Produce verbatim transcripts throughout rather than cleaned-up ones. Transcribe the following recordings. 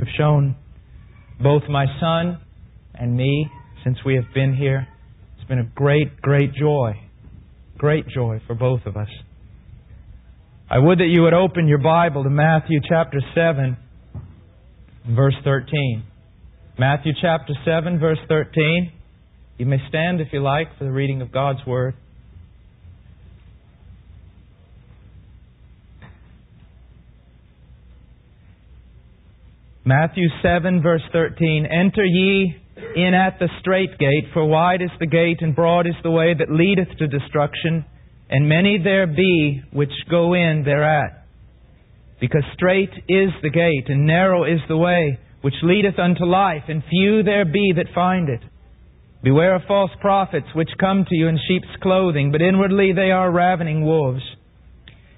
You have shown both my son and me since we have been here. It's been a great, great joy. Great joy for both of us. I would that you would open your Bible to Matthew chapter seven, verse thirteen. Matthew chapter seven, verse thirteen. You may stand if you like for the reading of God's Word. Matthew seven, verse thirteen. Enter ye in at the strait gate, for wide is the gate and broad is the way that leadeth to destruction, and many there be which go in thereat. Because strait is the gate, and narrow is the way, which leadeth unto life, and few there be that find it. Beware of false prophets, which come to you in sheep's clothing, but inwardly they are ravening wolves.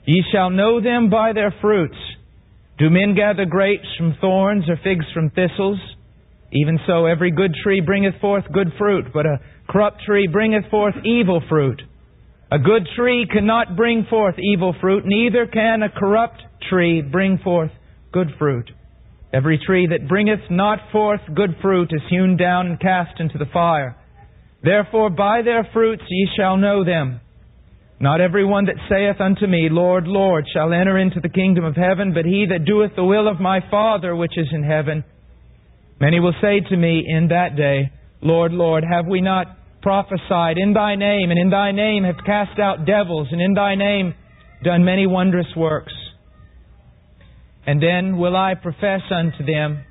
Ye shall know them by their fruits. Do men gather grapes from thorns, or figs from thistles? Even so, every good tree bringeth forth good fruit, but a corrupt tree bringeth forth evil fruit. A good tree cannot bring forth evil fruit, neither can a corrupt tree bring forth good fruit. Every tree that bringeth not forth good fruit is hewn down and cast into the fire. Therefore by their fruits ye shall know them. Not every one that saith unto me, Lord, Lord, shall enter into the kingdom of heaven, but he that doeth the will of my Father which is in heaven. Many will say to me in that day, Lord, Lord, have we not prophesied in Thy name, and in Thy name have cast out devils, and in Thy name done many wondrous works? And then will I profess unto them,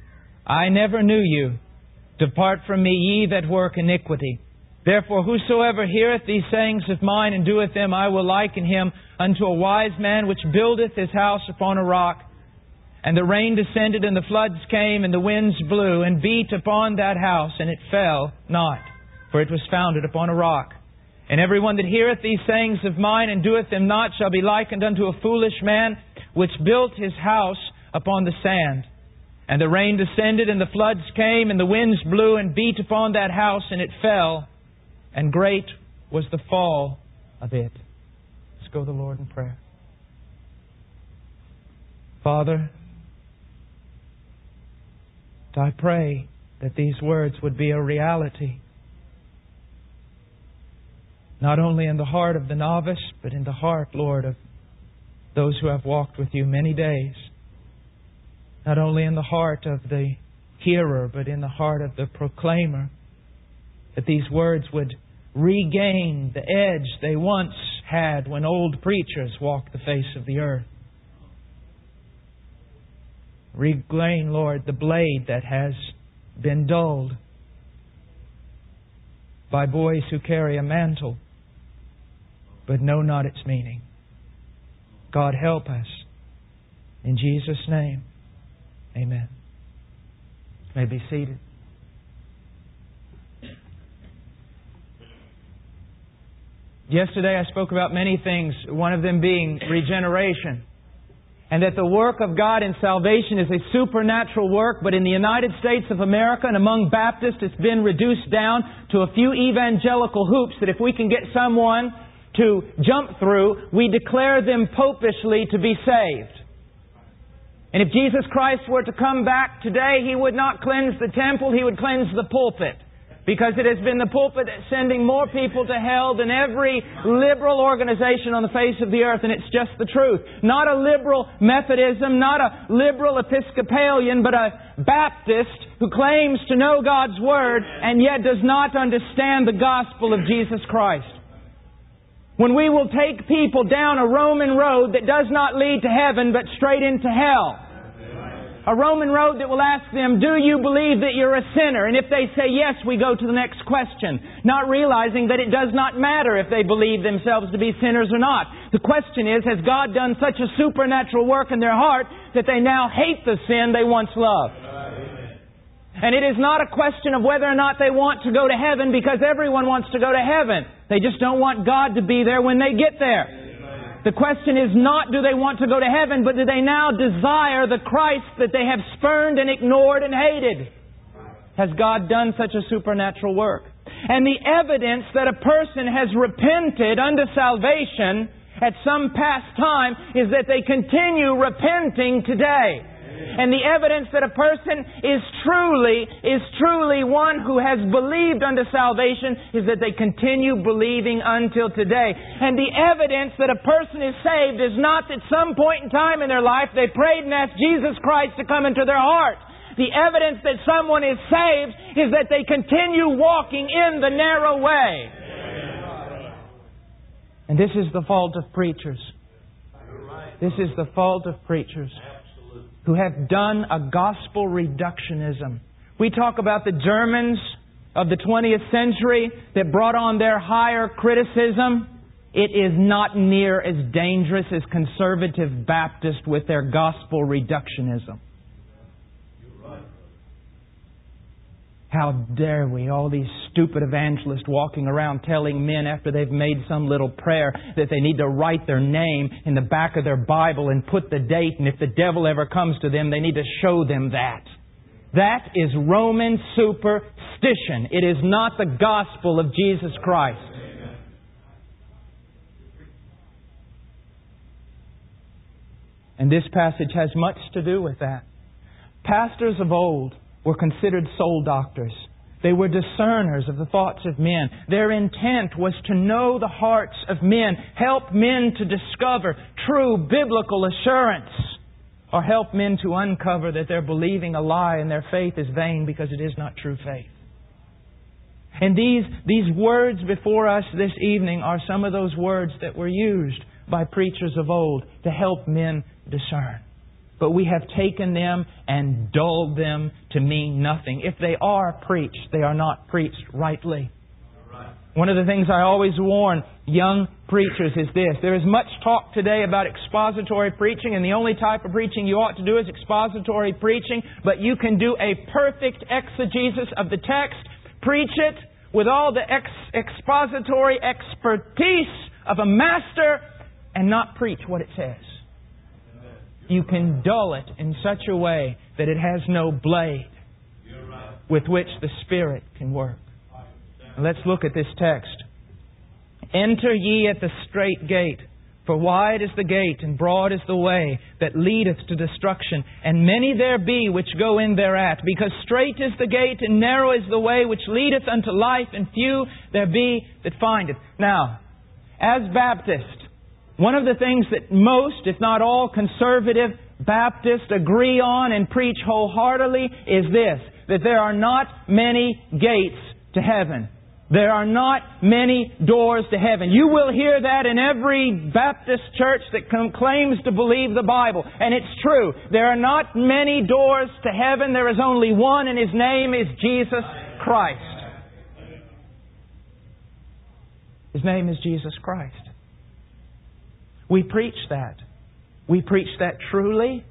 I never knew you. Depart from me, ye that work iniquity. Therefore whosoever heareth these sayings of mine, and doeth them, I will liken him unto a wise man which buildeth his house upon a rock. And the rain descended, and the floods came, and the winds blew, and beat upon that house, and it fell not. For it was founded upon a rock. And every one that heareth these sayings of mine, and doeth them not, shall be likened unto a foolish man, which built his house upon the sand. And the rain descended, and the floods came, and the winds blew, and beat upon that house, and it fell. And great was the fall of it. Let's go to the Lord in prayer. Father, I pray that these words would be a reality, not only in the heart of the novice, but in the heart, Lord, of those who have walked with You many days. Not only in the heart of the hearer, but in the heart of the proclaimer. That these words would regain the edge they once had when old preachers walked the face of the earth. Regain, Lord, the blade that has been dulled by boys who carry a mantle, but know not its meaning. God help us. In Jesus' name, amen. You may be seated. Yesterday I spoke about many things, one of them being regeneration. And that the work of God in salvation is a supernatural work, but in the United States of America and among Baptists, it's been reduced down to a few evangelical hoops that if we can get someone to jump through, we declare them popishly to be saved. And if Jesus Christ were to come back today, He would not cleanse the temple, He would cleanse the pulpit. Because it has been the pulpit that's sending more people to hell than every liberal organization on the face of the earth, and it's just the truth. Not a liberal Methodism, not a liberal Episcopalian, but a Baptist who claims to know God's Word and yet does not understand the gospel of Jesus Christ. When we will take people down a Roman road that does not lead to heaven but straight into hell. A Roman road that will ask them, do you believe that you're a sinner? And if they say yes, we go to the next question, not realizing that it does not matter if they believe themselves to be sinners or not. The question is, has God done such a supernatural work in their heart that they now hate the sin they once loved? And it is not a question of whether or not they want to go to heaven, because everyone wants to go to heaven. They just don't want God to be there when they get there. The question is not do they want to go to heaven, but do they now desire the Christ that they have spurned and ignored and hated? Has God done such a supernatural work? And the evidence that a person has repented unto salvation at some past time is that they continue repenting today. And the evidence that a person is truly, is truly one who has believed unto salvation is that they continue believing until today. And the evidence that a person is saved is not that some point in time in their life they prayed and asked Jesus Christ to come into their heart. The evidence that someone is saved is that they continue walking in the narrow way. And this is the fault of preachers. This is the fault of preachers who have done a gospel reductionism. We talk about the Germans of the twentieth century that brought on their higher criticism. It is not near as dangerous as conservative Baptists with their gospel reductionism. How dare we, all these stupid evangelists walking around telling men after they've made some little prayer that they need to write their name in the back of their Bible and put the date, and if the devil ever comes to them, they need to show them that. That is Roman superstition. It is not the gospel of Jesus Christ. And this passage has much to do with that. Pastors of old were considered soul doctors. They were discerners of the thoughts of men. Their intent was to know the hearts of men, help men to discover true biblical assurance, or help men to uncover that they're believing a lie and their faith is vain because it is not true faith. And these, these words before us this evening are some of those words that were used by preachers of old to help men discern. But we have taken them and dulled them to mean nothing. If they are preached, they are not preached rightly. One of the things I always warn young preachers is this. There is much talk today about expository preaching, and the only type of preaching you ought to do is expository preaching. But you can do a perfect exegesis of the text, preach it with all the ex- expository expertise of a master, and not preach what it says. You can dull it in such a way that it has no blade with which the Spirit can work. Let's look at this text. Enter ye at the strait gate, for wide is the gate and broad is the way that leadeth to destruction, and many there be which go in thereat. Because strait is the gate and narrow is the way which leadeth unto life, and few there be that find it. Now, as Baptists, one of the things that most, if not all, conservative Baptists agree on and preach wholeheartedly is this, that there are not many gates to heaven. There are not many doors to heaven. You will hear that in every Baptist church that claims to believe the Bible. And it's true. There are not many doors to heaven. There is only one, and His name is Jesus Christ. His name is Jesus Christ. We preach that. We preach that truly.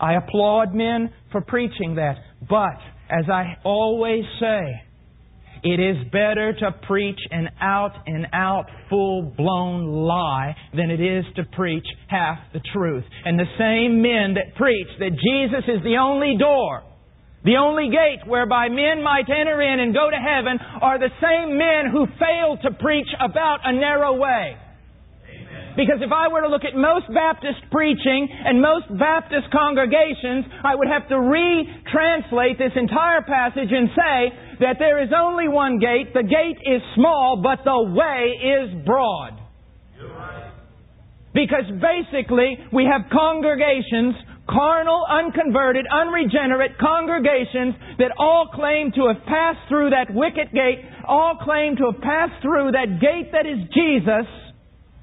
I applaud men for preaching that. But, as I always say, it is better to preach an out-and-out, full-blown lie than it is to preach half the truth. And the same men that preach that Jesus is the only door, the only gate whereby men might enter in and go to heaven, are the same men who fail to preach about a narrow way. Because if I were to look at most Baptist preaching and most Baptist congregations, I would have to re-translate this entire passage and say that there is only one gate. The gate is small, but the way is broad. Because basically, we have congregations, carnal, unconverted, unregenerate congregations that all claim to have passed through that wicket gate, all claim to have passed through that gate that is Jesus.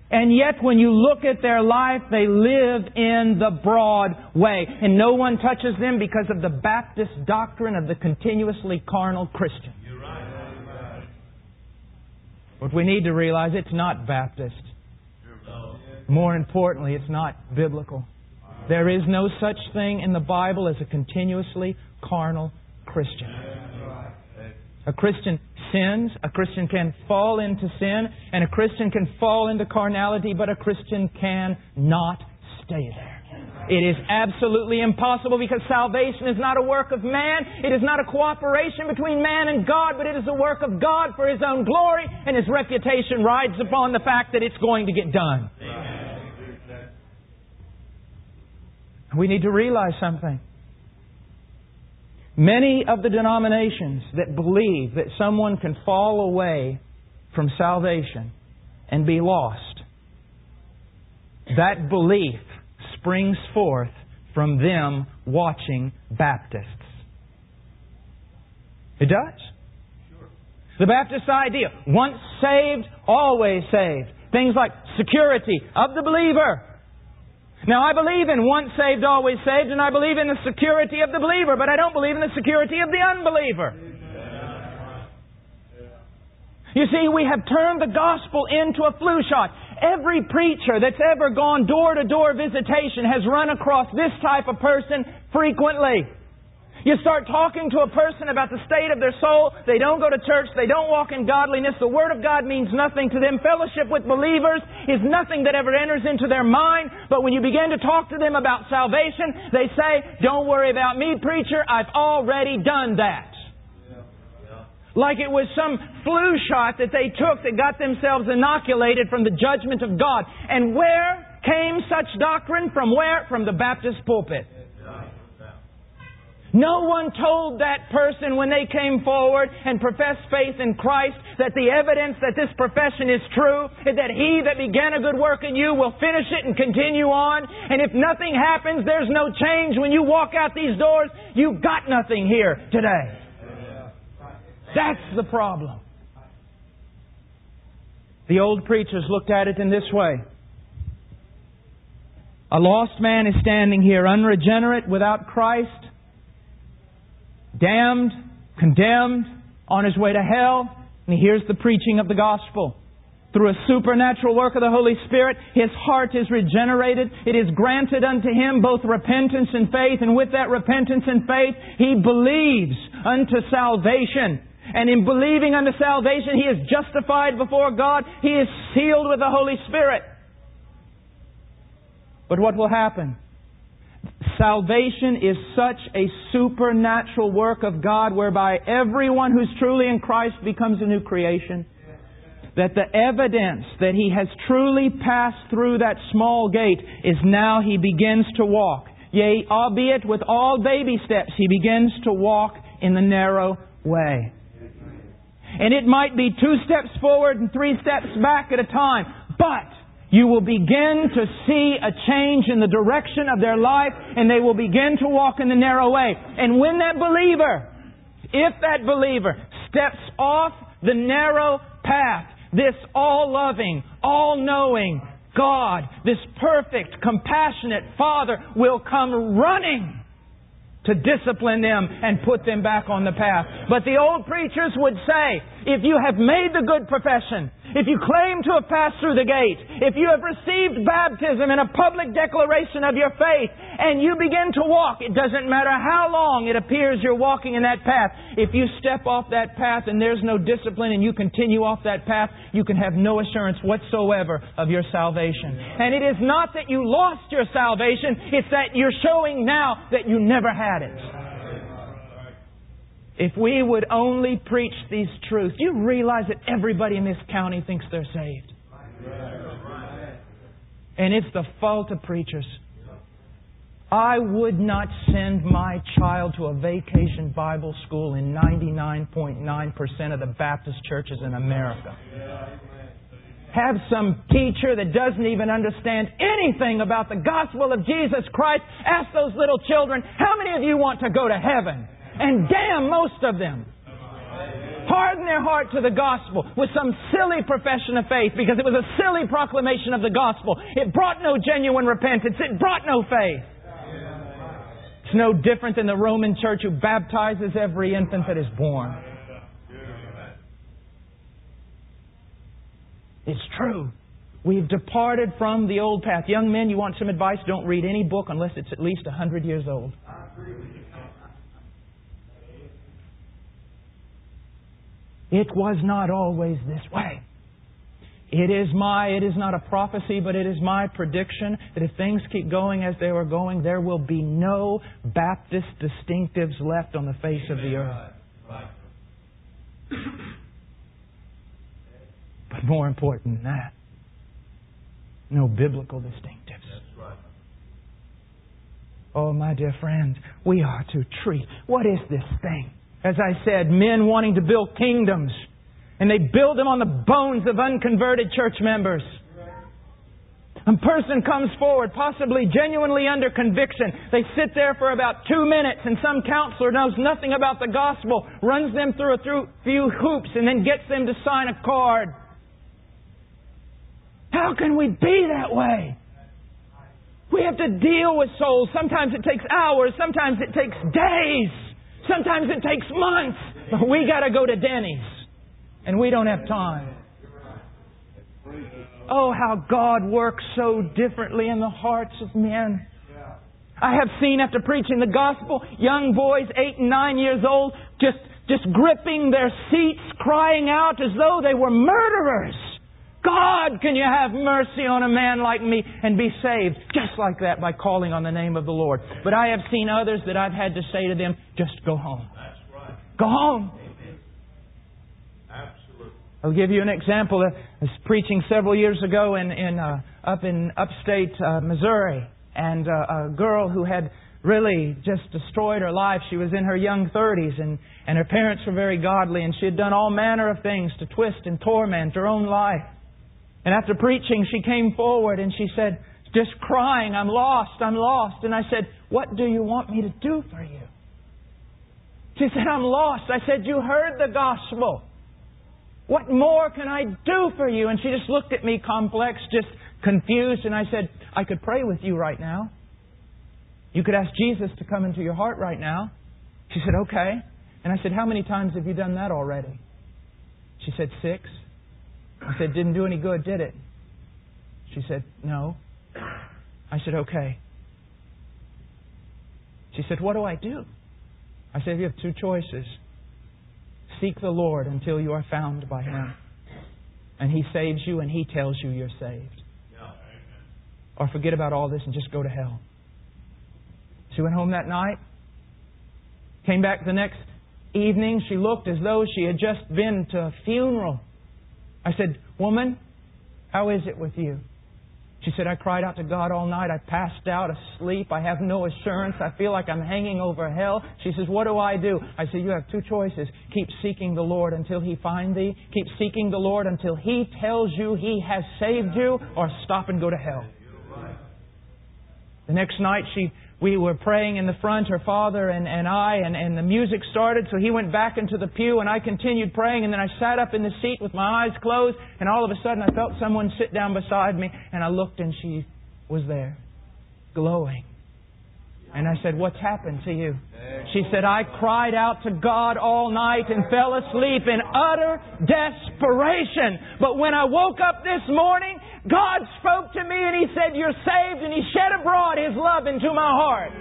And yet, when you look at their life, they live in the broad way. And no one touches them because of the Baptist doctrine of the continuously carnal Christian. You're right. But we need to realize it's not Baptist. More importantly, it's not biblical. There is no such thing in the Bible as a continuously carnal Christian. A Christian sins, a Christian can fall into sin, and a Christian can fall into carnality, but a Christian cannot stay there. It is absolutely impossible, because salvation is not a work of man. It is not a cooperation between man and God, but it is a work of God for His own glory, and His reputation rides upon the fact that it's going to get done. Amen. We need to realize something. Many of the denominations that believe that someone can fall away from salvation and be lost, that belief springs forth from them watching Baptists. It does. The Baptist idea, once saved, always saved. Things like security of the believer. Now, I believe in once saved, always saved, and I believe in the security of the believer, but I don't believe in the security of the unbeliever. You see, we have turned the gospel into a flu shot. Every preacher that's ever gone door-to-door visitation has run across this type of person frequently. You start talking to a person about the state of their soul. They don't go to church. They don't walk in godliness. The Word of God means nothing to them. Fellowship with believers is nothing that ever enters into their mind. But when you begin to talk to them about salvation, they say, "Don't worry about me, preacher. I've already done that." Yeah. Yeah. Like it was some flu shot that they took that got themselves inoculated from the judgment of God. And where came such doctrine? From where? From the Baptist pulpit. No one told that person when they came forward and professed faith in Christ that the evidence that this profession is true is that He that began a good work in you will finish it and continue on. And if nothing happens, there's no change. When you walk out these doors, you've got nothing here today. That's the problem. The old preachers looked at it in this way. A lost man is standing here, unregenerate, without Christ, damned, condemned, on his way to hell, and he hears the preaching of the gospel. Through a supernatural work of the Holy Spirit, his heart is regenerated. It is granted unto him both repentance and faith, and with that repentance and faith, he believes unto salvation. And in believing unto salvation, he is justified before God. He is sealed with the Holy Spirit. But what will happen? Salvation is such a supernatural work of God whereby everyone who's truly in Christ becomes a new creation. That the evidence that he has truly passed through that small gate is now he begins to walk. Yea, albeit with all baby steps, he begins to walk in the narrow way. And it might be two steps forward and three steps back at a time, but you will begin to see a change in the direction of their life, and they will begin to walk in the narrow way. And when that believer, if that believer steps off the narrow path, this all-loving, all-knowing God, this perfect, compassionate Father will come running to discipline them and put them back on the path. But the old preachers would say, if you have made the good profession, if you claim to have passed through the gate, if you have received baptism and a public declaration of your faith, and you begin to walk, it doesn't matter how long it appears you're walking in that path. If you step off that path and there's no discipline and you continue off that path, you can have no assurance whatsoever of your salvation. And it is not that you lost your salvation, it's that you're showing now that you never had it. If we would only preach these truths, you realize that everybody in this county thinks they're saved. And it's the fault of preachers. I would not send my child to a vacation Bible school in ninety-nine point nine percent of the Baptist churches in America. Have some teacher that doesn't even understand anything about the gospel of Jesus Christ. Ask those little children, how many of you want to go to heaven? And damn most of them. Harden their heart to the gospel with some silly profession of faith because it was a silly proclamation of the gospel. It brought no genuine repentance. It brought no faith. It's no different than the Roman church who baptizes every infant that is born. It's true. We've departed from the old path. Young men, you want some advice? Don't read any book unless it's at least one hundred years old. It was not always this way. It is my, it is not a prophecy, but it is my prediction that if things keep going as they were going, there will be no Baptist distinctives left on the face of the earth. But more important than that, no biblical distinctives. Oh, my dear friends, we are to treat. What is this thing? As I said, men wanting to build kingdoms. And they build them on the bones of unconverted church members. A person comes forward, possibly genuinely under conviction. They sit there for about two minutes and some counselor knows nothing about the gospel, runs them through a few hoops and then gets them to sign a card. How can we be that way? We have to deal with souls. Sometimes it takes hours. Sometimes it takes days. Sometimes it takes months. But we got to go to Denny's. And we don't have time. Oh, how God works so differently in the hearts of men. I have seen, after preaching the gospel, young boys, eight and nine years old, just, just gripping their seats, crying out as though they were murderers. God, can you have mercy on a man like me and be saved? Just like that, by calling on the name of the Lord. But I have seen others that I've had to say to them, just go home. Go home. I'll give you an example. I was preaching several years ago in, in uh, up in upstate uh, Missouri, and uh, a girl who had really just destroyed her life. She was in her young thirties, and, and her parents were very godly, and she had done all manner of things to twist and torment her own life. And after preaching, she came forward and she said, just crying, I'm lost, I'm lost. And I said, what do you want me to do for you? She said, I'm lost. I said, you heard the gospel. What more can I do for you? And she just looked at me complex, just confused. And I said, I could pray with you right now. You could ask Jesus to come into your heart right now. She said, okay. And I said, how many times have you done that already? She said, six. I said, didn't do any good, did it? She said, no. I said, okay. She said, what do I do? I said, you have two choices. Seek the Lord until you are found by Him. And He saves you and He tells you you're saved. Yeah. Or forget about all this and just go to hell. She went home that night. Came back the next evening. She looked as though she had just been to a funeral. I said, woman, how is it with you? She said, I cried out to God all night. I passed out asleep. I have no assurance. I feel like I'm hanging over hell. She says, what do I do? I said, you have two choices. Keep seeking the Lord until He find thee. Keep seeking the Lord until He tells you He has saved you, or stop and go to hell. The next night, she, we were praying in the front, her father and, and I, and, and the music started, so he went back into the pew, and I continued praying, and then I sat up in the seat with my eyes closed, and all of a sudden I felt someone sit down beside me, and I looked, and she was there, glowing. And I said, what's happened to you? She said, I cried out to God all night and fell asleep in utter desperation. But when I woke up this morning, God spoke to me and He said, you're saved. And He shed abroad His love into my heart.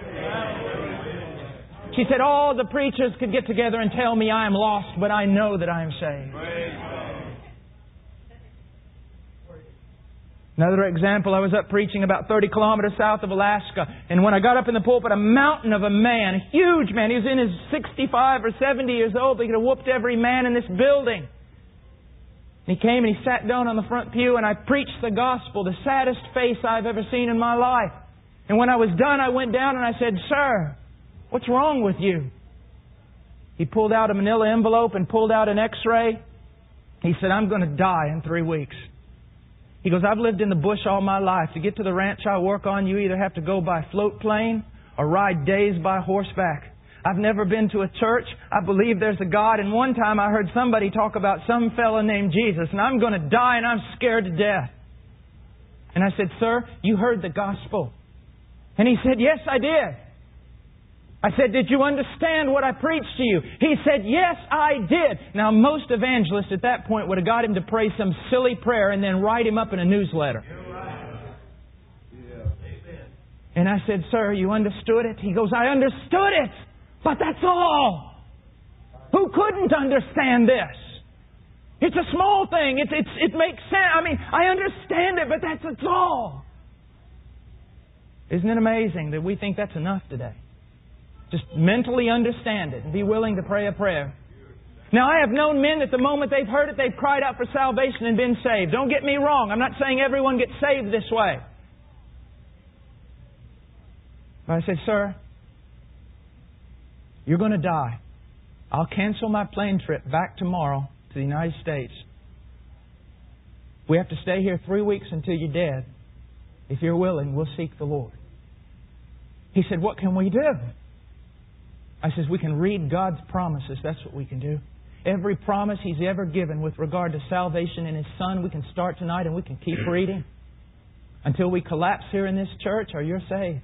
She said, all the preachers could get together and tell me I am lost, but I know that I am saved. Another example, I was up preaching about thirty kilometers south of Alaska. And when I got up in the pulpit, a mountain of a man, a huge man, he was in his sixty-five or seventy years old. He could have whooped every man in this building. He came and he sat down on the front pew, and I preached the gospel, the saddest face I've ever seen in my life. And when I was done, I went down and I said, sir, what's wrong with you? He pulled out a manila envelope and pulled out an x-ray. He said, I'm going to die in three weeks. He goes, I've lived in the bush all my life. To get to the ranch I work on, you either have to go by float plane or ride days by horseback. I've never been to a church. I believe there's a God. And one time I heard somebody talk about some fella named Jesus. And I'm going to die and I'm scared to death. And I said, sir, you heard the gospel. And he said, yes, I did. I said, did you understand what I preached to you? He said, yes, I did. Now, most evangelists at that point would have got him to pray some silly prayer and then write him up in a newsletter. And I said, sir, you understood it? He goes, I understood it. But that's all. Who couldn't understand this? It's a small thing. It's, it's, it makes sense. I mean, I understand it, but that's, that's all. Isn't it amazing that we think that's enough today? Just mentally understand it and be willing to pray a prayer. Now, I have known men that the moment they've heard it, they've cried out for salvation and been saved. Don't get me wrong. I'm not saying everyone gets saved this way. And I said, "Sir, you're going to die. I'll cancel my plane trip back tomorrow to the United States. We have to stay here three weeks until you're dead. If you're willing, we'll seek the Lord." He said, "What can we do?" I says, "We can read God's promises. That's what we can do. Every promise He's ever given with regard to salvation in His Son, we can start tonight and we can keep reading until we collapse here in this church or you're saved."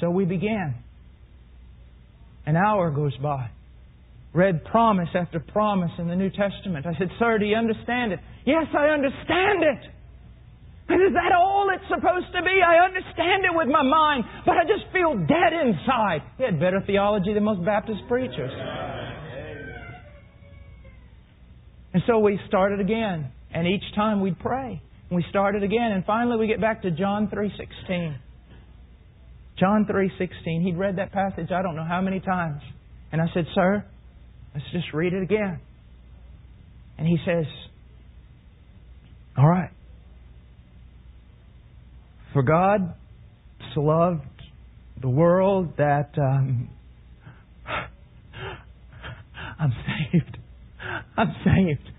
So we began. An hour goes by. Read promise after promise in the New Testament. I said, "Sir, do you understand it?" "Yes, I understand it." I said, "Is that all it's supposed to be? I understand it with my mind, but I just feel dead inside." He had better theology than most Baptist preachers. And so we started again. And each time we'd pray. And we started again. And finally we get back to John three sixteen. John three sixteen. He'd read that passage I don't know how many times. And I said, "Sir, let's just read it again." And he says, "All right. For God so loved the world that..." Um, I'm saved. I'm saved.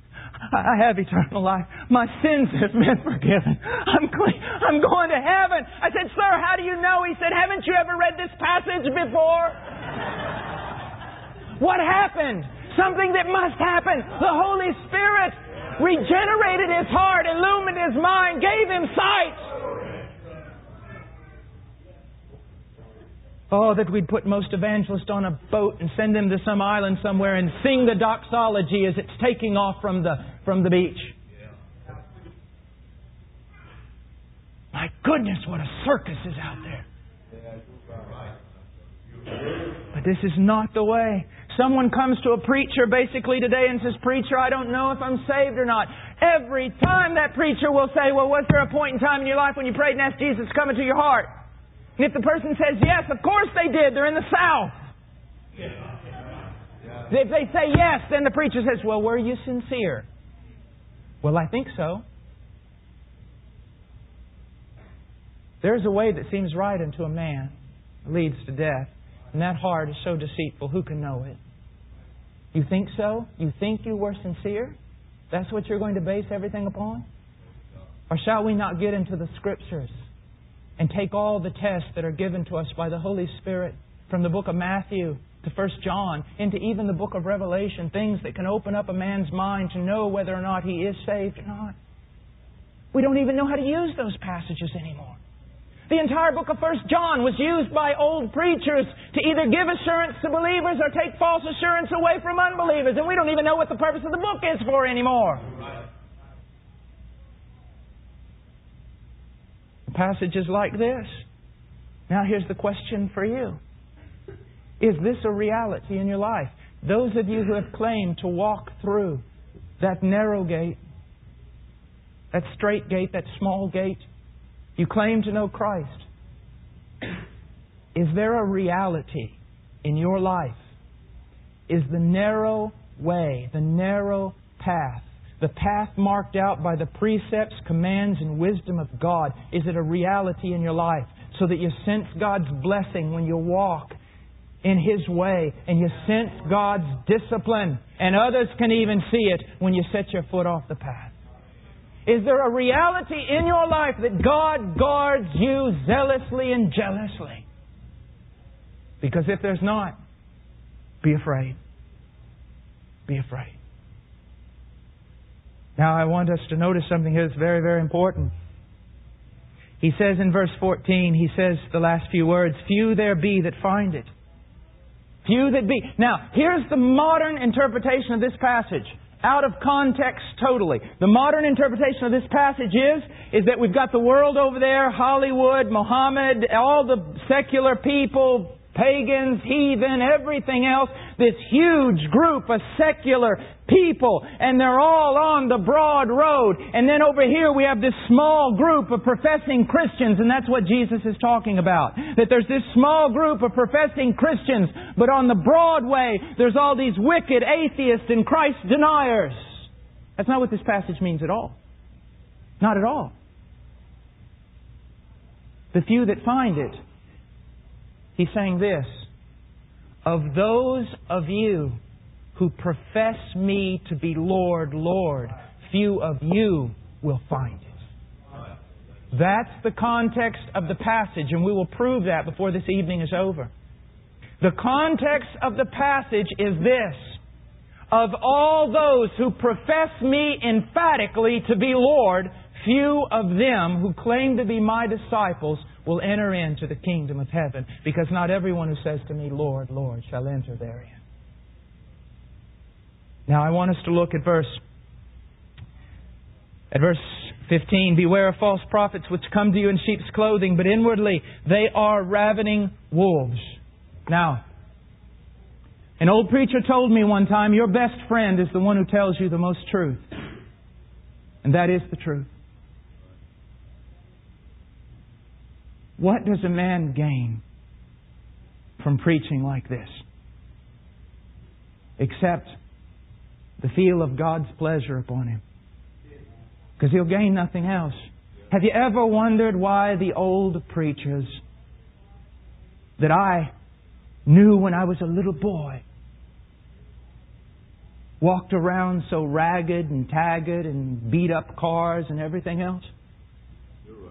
I have eternal life. My sins have been forgiven. I'm clean. I'm going to heaven. I said, "Sir, how do you know?" He said, "Haven't you ever read this passage before?" What happened? Something that must happen. The Holy Spirit regenerated his heart, illumined his mind, gave him sight. Oh, that we'd put most evangelists on a boat and send them to some island somewhere and sing the doxology as it's taking off from the from the beach. My goodness, what a circus is out there. But this is not the way. Someone comes to a preacher basically today and says, "Preacher, I don't know if I'm saved or not." Every time that preacher will say, "Well, was there a point in time in your life when you prayed and asked Jesus to come into your heart?" And if the person says, "Yes, of course they did. They're in the South." Yeah. Yeah. If they say yes, then the preacher says, "Well, were you sincere?" "Well, I think so." There's a way that seems right unto a man, leads to death. And that heart is so deceitful, who can know it? You think so? You think you were sincere? That's what you're going to base everything upon? Or shall we not get into the Scriptures and take all the tests that are given to us by the Holy Spirit from the book of Matthew to First John into even the book of Revelation, things that can open up a man's mind to know whether or not he is saved or not? We don't even know how to use those passages anymore. The entire book of First John was used by old preachers to either give assurance to believers or take false assurance away from unbelievers. And we don't even know what the purpose of the book is for anymore. Passages like this. Now here's the question for you. Is this a reality in your life? Those of you who have claimed to walk through that narrow gate, that straight gate, that small gate, you claim to know Christ. Is there a reality in your life? Is the narrow way, the narrow path, the path marked out by the precepts, commands, and wisdom of God, is it a reality in your life so that you sense God's blessing when you walk in His way and you sense God's discipline and others can even see it when you set your foot off the path? Is there a reality in your life that God guards you zealously and jealously? Because if there's not, be afraid. Be afraid. Now I want us to notice something here that's very, very important. He says in verse fourteen, he says the last few words, "Few there be that find it." Few that be. Now, here's the modern interpretation of this passage. Out of context totally. The modern interpretation of this passage is, is that we've got the world over there, Hollywood, Mohammed, all the secular people, pagans, heathen, everything else. This huge group of secular people. And they're all on the broad road. And then over here we have this small group of professing Christians. And that's what Jesus is talking about. That there's this small group of professing Christians. But on the broad way there's all these wicked atheists and Christ deniers. That's not what this passage means at all. Not at all. The few that find it He's saying this: of those of you who profess me to be Lord, Lord, few of you will find it. That's the context of the passage, and we will prove that before this evening is over. The context of the passage is this: of all those who profess me emphatically to be Lord, few of them who claim to be my disciples will enter into the kingdom of heaven, because not everyone who says to me, Lord, Lord, shall enter therein. Now I want us to look at verse at verse fifteen. Beware of false prophets which come to you in sheep's clothing, but inwardly they are ravening wolves. Now, an old preacher told me one time, your best friend is the one who tells you the most truth. And that is the truth. What does a man gain from preaching like this? Except the feel of God's pleasure upon him. Because he'll gain nothing else. Have you ever wondered why the old preachers that I knew when I was a little boy walked around so ragged and tagged and beat up cars and everything else?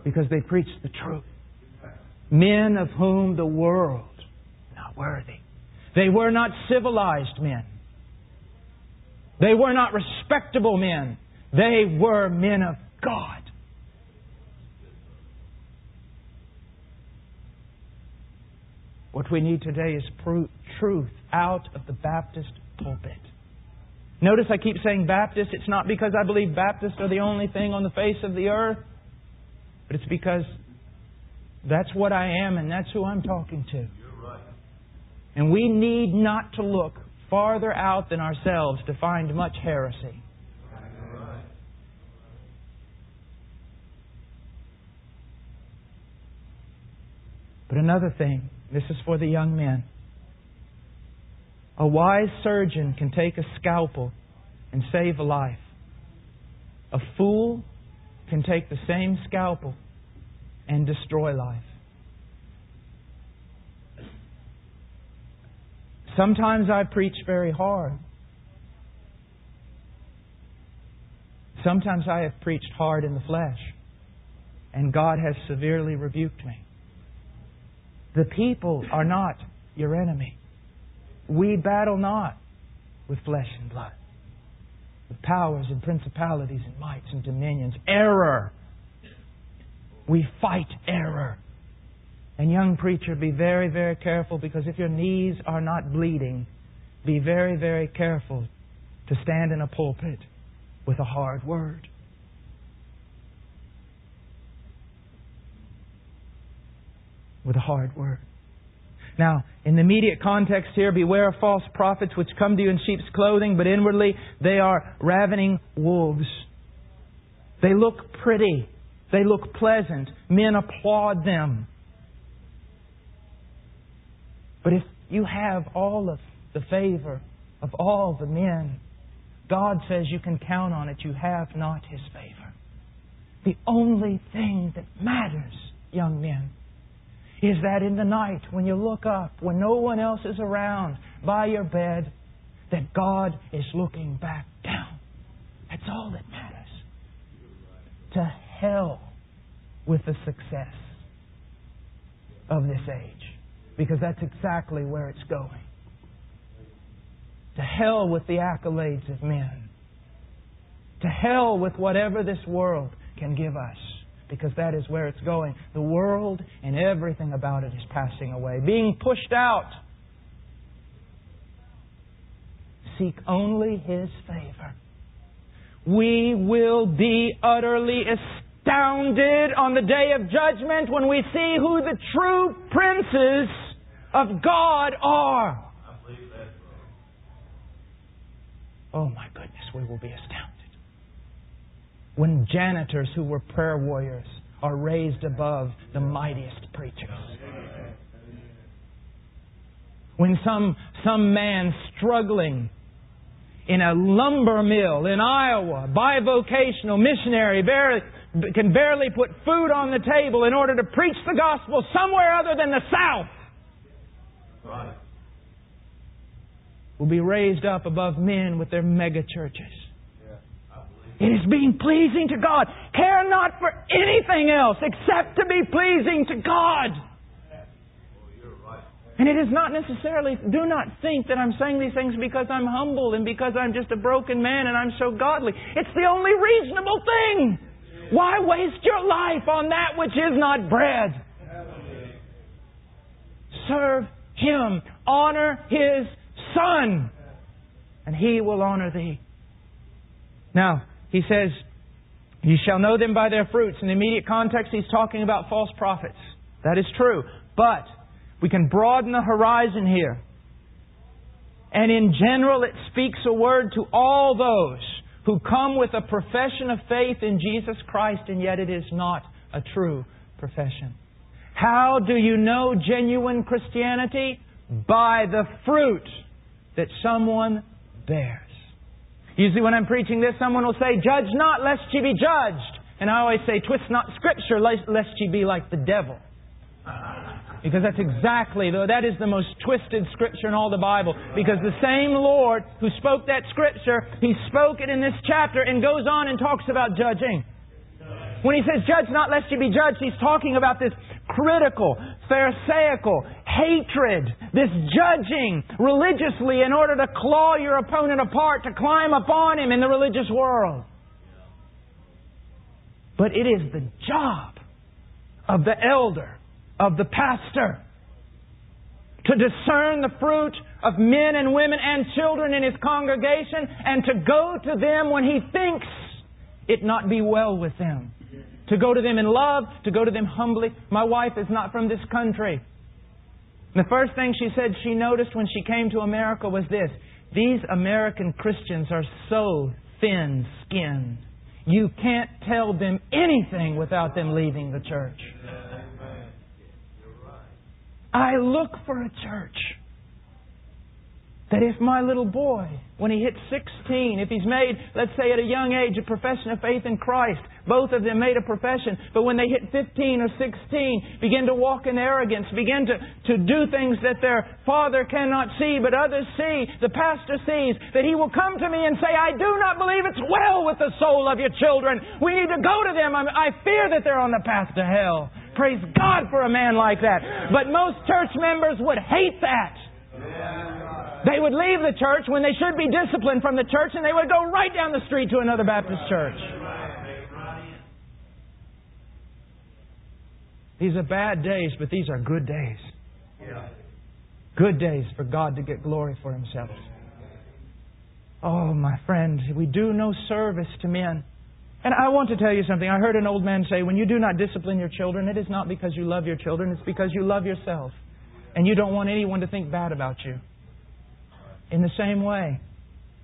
Because they preached the truth. Men of whom the world not worthy. They were not civilized men. They were not respectable men. They were men of God. What we need today is truth out of the Baptist pulpit. Notice I keep saying Baptist. It's not because I believe Baptists are the only thing on the face of the earth, but it's because that's what I am and that's who I'm talking to. You're right. And we need not to look farther out than ourselves to find much heresy. You're right. But another thing, this is for the young men. A wise surgeon can take a scalpel and save a life. A fool can take the same scalpel and destroy life. Sometimes I preach very hard. Sometimes I have preached hard in the flesh, and God has severely rebuked me. The people are not your enemy. We battle not with flesh and blood, with powers and principalities and mights and dominions. Error. We fight error. And young preacher, be very, very careful, because if your knees are not bleeding, be very, very careful to stand in a pulpit with a hard word. With a hard word. Now, in the immediate context here, beware of false prophets which come to you in sheep's clothing, but inwardly they are ravening wolves. They look pretty. They look pleasant. Men applaud them. But if you have all of the favor of all the men, God says you can count on it. You have not His favor. The only thing that matters, young men, is that in the night when you look up, when no one else is around, by your bed, that God is looking back down. That's all that matters. To hell with the success of this age, because that's exactly where it's going. To hell with the accolades of men. To hell with whatever this world can give us, because that is where it's going. The world and everything about it is passing away, being pushed out. Seek only His favor. We will be utterly astounded on the day of judgment when we see who the true princes of God are. I believe that, bro. Oh my goodness, we will be astounded. When janitors who were prayer warriors are raised above the mightiest preachers. When some, some man struggling in a lumber mill in Iowa, bivocational missionary, barely, can barely put food on the table in order to preach the gospel somewhere other than the South. Right. Will be raised up above men with their mega churches. Yeah, I believe it is being pleasing to God. Care not for anything else except to be pleasing to God. And it is not necessarily, do not think that I'm saying these things because I'm humble and because I'm just a broken man and I'm so godly. It's the only reasonable thing. Why waste your life on that which is not bread? Serve Him. Honor His Son. And He will honor thee. Now, He says, you shall know them by their fruits. In the immediate context, He's talking about false prophets. That is true. But we can broaden the horizon here. And in general, it speaks a word to all those who come with a profession of faith in Jesus Christ, and yet it is not a true profession. How do you know genuine Christianity? By the fruit that someone bears. Usually when I'm preaching this, someone will say, "Judge not, lest ye be judged." And I always say, "Twist not Scripture, lest ye be like the devil." Because that's exactly, that is the most twisted Scripture in all the Bible. Because the same Lord who spoke that Scripture, He spoke it in this chapter and goes on and talks about judging. When He says, "Judge not, lest you be judged," He's talking about this critical, pharisaical hatred, this judging religiously in order to claw your opponent apart, to climb upon him in the religious world. But it is the job of the elder, of the pastor, to discern the fruit of men and women and children in his congregation and to go to them when he thinks it not be well with them. To go to them in love, to go to them humbly. My wife is not from this country. The first thing she said she noticed when she came to America was this: these American Christians are so thin-skinned. You can't tell them anything without them leaving the church. I look for a church that if my little boy, when he hits sixteen, if he's made, let's say at a young age, a profession of faith in Christ, both of them made a profession, but when they hit fifteen or sixteen, begin to walk in arrogance, begin to, to do things that their father cannot see, but others see, the pastor sees, that he will come to me and say, "I do not believe it's well with the soul of your children. We need to go to them. I'm, I fear that they're on the path to hell." Praise God for a man like that. But most church members would hate that. They would leave the church when they should be disciplined from the church, and they would go right down the street to another Baptist church. These are bad days, but these are good days. Good days for God to get glory for Himself. Oh, my friend, we do no service to men. And I want to tell you something. I heard an old man say, when you do not discipline your children, it is not because you love your children, it's because you love yourself. And you don't want anyone to think bad about you. In the same way,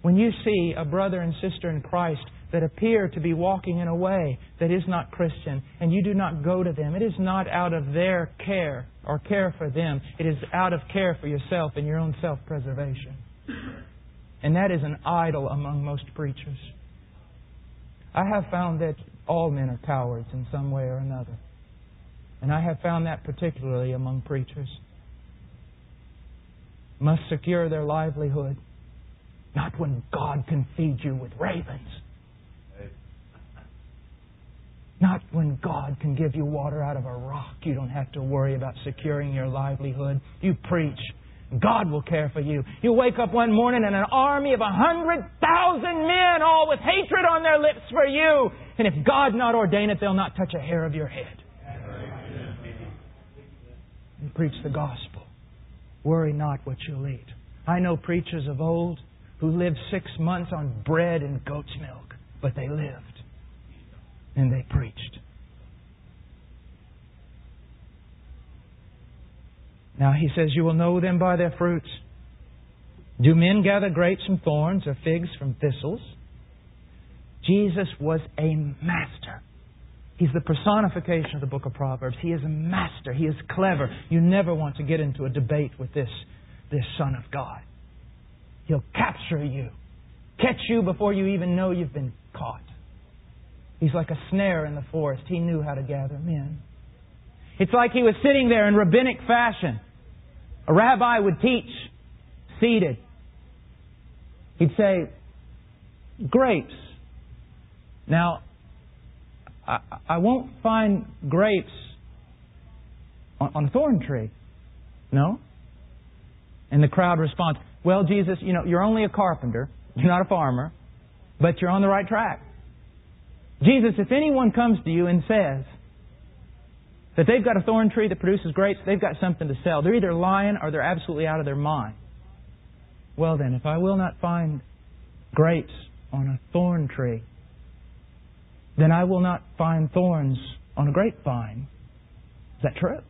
when you see a brother and sister in Christ that appear to be walking in a way that is not Christian, and you do not go to them, it is not out of their care or care for them. It is out of care for yourself and your own self-preservation. And that is an idol among most preachers. I have found that all men are cowards in some way or another. And I have found that particularly among preachers. Must secure their livelihood. Not when God can feed you with ravens. Not when God can give you water out of a rock. You don't have to worry about securing your livelihood. You preach. God will care for you. You wake up one morning and an army of a hundred thousand men, all with hatred on their lips for you. And if God not ordain it, they'll not touch a hair of your head. You preach the gospel. Worry not what you'll eat. I know preachers of old who lived six months on bread and goat's milk, but they lived and they preached. Now He says, you will know them by their fruits. Do men gather grapes from thorns or figs from thistles? Jesus was a master. He's the personification of the book of Proverbs. He is a master. He is clever. You never want to get into a debate with this, this Son of God. He'll capture you. Catch you before you even know you've been caught. He's like a snare in the forest. He knew how to gather men. It's like He was sitting there in rabbinic fashion. A rabbi would teach seated. He'd say, grapes. Now, I, I won't find grapes on, on a thorn tree. No? And the crowd responds, well, Jesus, you know, you're only a carpenter. You're not a farmer. But you're on the right track. Jesus, if anyone comes to you and says that they've got a thorn tree that produces grapes, they've got something to sell. They're either lying or they're absolutely out of their mind. Well then, if I will not find grapes on a thorn tree, then I will not find thorns on a grapevine. Is that true?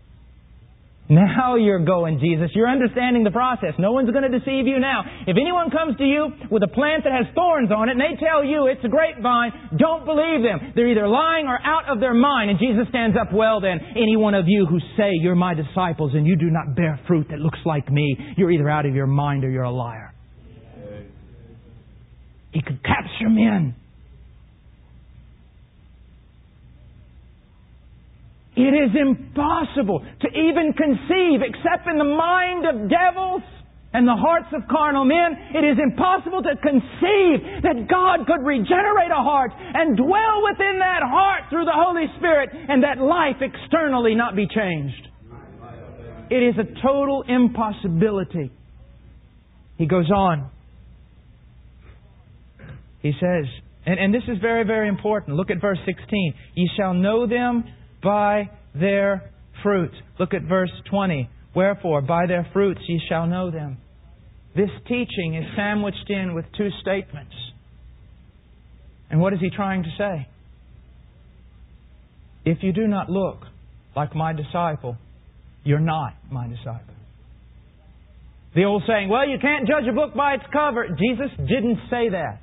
Now you're going, Jesus. You're understanding the process. No one's going to deceive you now. If anyone comes to you with a plant that has thorns on it and they tell you it's a grapevine, don't believe them. They're either lying or out of their mind. And Jesus stands up, well then, any one of you who say you're my disciples and you do not bear fruit that looks like me, you're either out of your mind or you're a liar. He could capture men. It is impossible to even conceive, except in the mind of devils and the hearts of carnal men, it is impossible to conceive that God could regenerate a heart and dwell within that heart through the Holy Spirit and that life externally not be changed. It is a total impossibility. He goes on. He says, and, and this is very, very important. Look at verse sixteen. Ye shall know them by their fruits. Look at verse twenty. Wherefore, by their fruits ye shall know them. This teaching is sandwiched in with two statements. And what is he trying to say? If you do not look like my disciple, you're not my disciple. The old saying, well, you can't judge a book by its cover. Jesus didn't say that.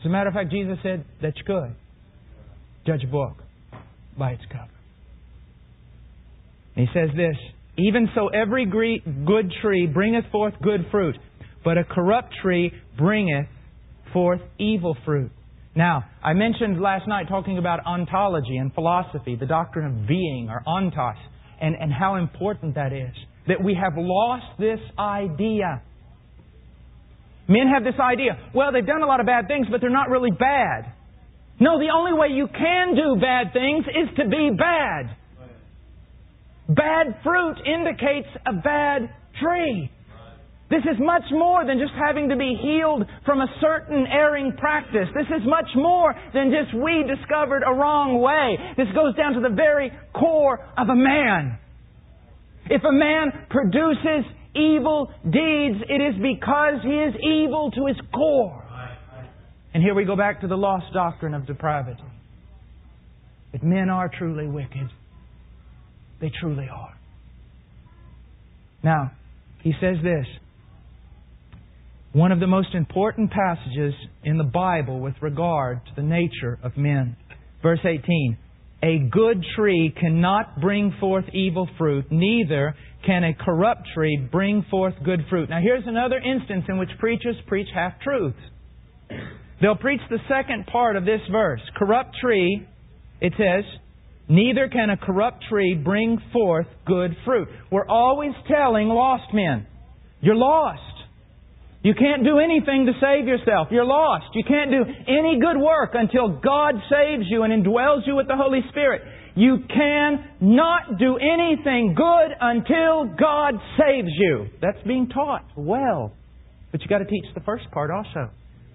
As a matter of fact, Jesus said that you could judge a book by its cover. He says this, even so every good tree bringeth forth good fruit, but a corrupt tree bringeth forth evil fruit. Now, I mentioned last night talking about ontology and philosophy, the doctrine of being or ontos, and, and how important that is. That we have lost this idea. Men have this idea, well, they've done a lot of bad things, but they're not really bad. No, the only way you can do bad things is to be bad. Bad fruit indicates a bad tree. This is much more than just having to be healed from a certain erring practice. This is much more than just we discovered a wrong way. This goes down to the very core of a man. If a man produces evil deeds, it is because he is evil to his core. And here we go back to the lost doctrine of depravity. That men are truly wicked. They truly are. Now, he says this. One of the most important passages in the Bible with regard to the nature of men. Verse eighteen. A good tree cannot bring forth evil fruit, neither can a corrupt tree bring forth good fruit. Now here's another instance in which preachers preach half-truths. They'll preach the second part of this verse. Corrupt tree, it says, neither can a corrupt tree bring forth good fruit. We're always telling lost men, you're lost. You can't do anything to save yourself. You're lost. You can't do any good work until God saves you and indwells you with the Holy Spirit. You cannot do anything good until God saves you. That's being taught well. But you've got to teach the first part also.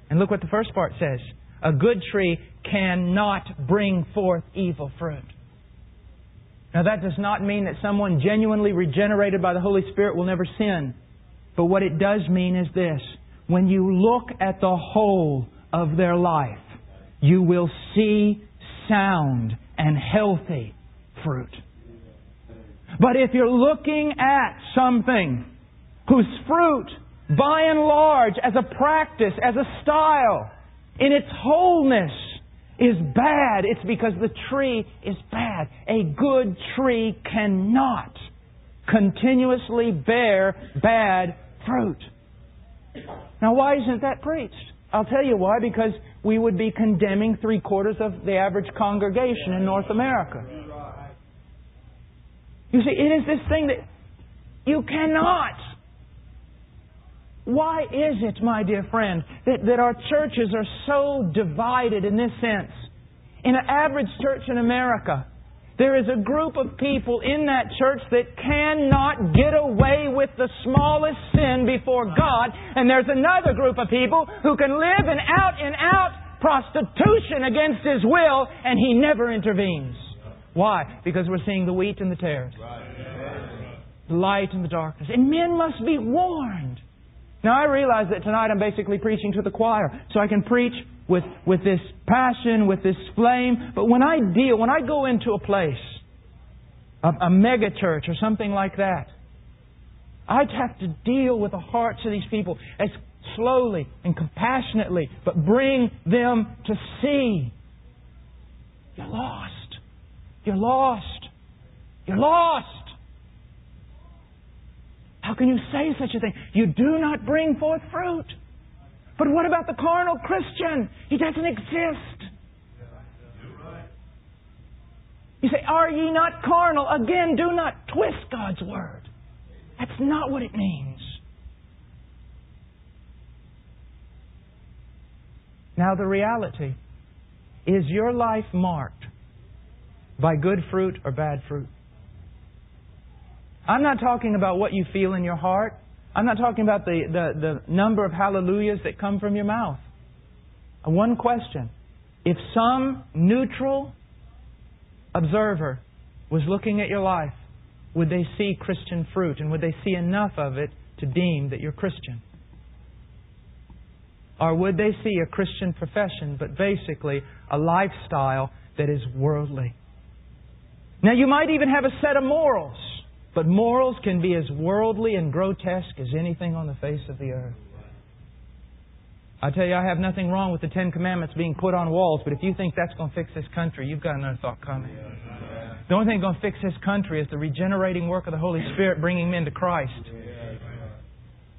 And look what the first part says. A good tree cannot bring forth evil fruit. Now that does not mean that someone genuinely regenerated by the Holy Spirit will never sin. But what it does mean is this. When you look at the whole of their life, you will see sound and healthy fruit. But if you're looking at something whose fruit, by and large, as a practice, as a style, in its wholeness, is bad, it's because the tree is bad. A good tree cannot continuously bear bad fruit. Now, why isn't that preached? I'll tell you why. Because we would be condemning three quarters of the average congregation in North America. You see, it is this thing that You cannot. Why is it, my dear friend, that, that our churches are so divided in this sense? In an average church in America, there is a group of people in that church that cannot get away with the smallest sin before God, and there's another group of people who can live in out and out prostitution against His will, and He never intervenes. Why? Because we're seeing the wheat and the tares. The light and the darkness. And men must be warned. Now I realize that tonight I'm basically preaching to the choir, so I can preach with, with this passion, with this flame. But when I deal, when I go into a place, a, a mega church or something like that, I'd have to deal with the hearts of these people as slowly and compassionately, but bring them to see. You're lost. You're lost. You're lost. How can you say such a thing? You do not bring forth fruit. But what about the carnal Christian? He doesn't exist. You say, are ye not carnal? Again, do not twist God's Word. That's not what it means. Now the reality is, your life marked by good fruit or bad fruit? I'm not talking about what you feel in your heart. I'm not talking about the, the, the number of hallelujahs that come from your mouth. One question. If some neutral observer was looking at your life, would they see Christian fruit? And would they see enough of it to deem that you're Christian? Or would they see a Christian profession, but basically a lifestyle that is worldly? Now, you might even have a set of morals. But morals can be as worldly and grotesque as anything on the face of the earth. I tell you, I have nothing wrong with the Ten Commandments being put on walls, but if you think that's going to fix this country, you've got another thought coming. The only thing that's going to fix this country is the regenerating work of the Holy Spirit bringing men to Christ.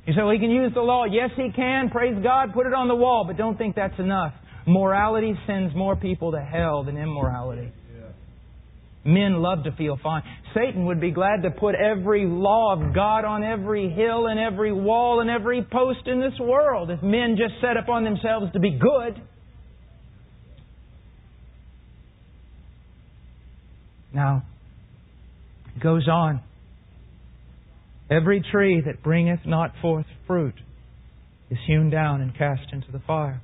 You say, well, He can use the law. Yes, He can. Praise God. Put it on the wall. But don't think that's enough. Morality sends more people to hell than immorality. Men love to feel fine. Satan would be glad to put every law of God on every hill and every wall and every post in this world if men just set upon themselves to be good. Now, it goes on. Every tree that bringeth not forth fruit is hewn down and cast into the fire.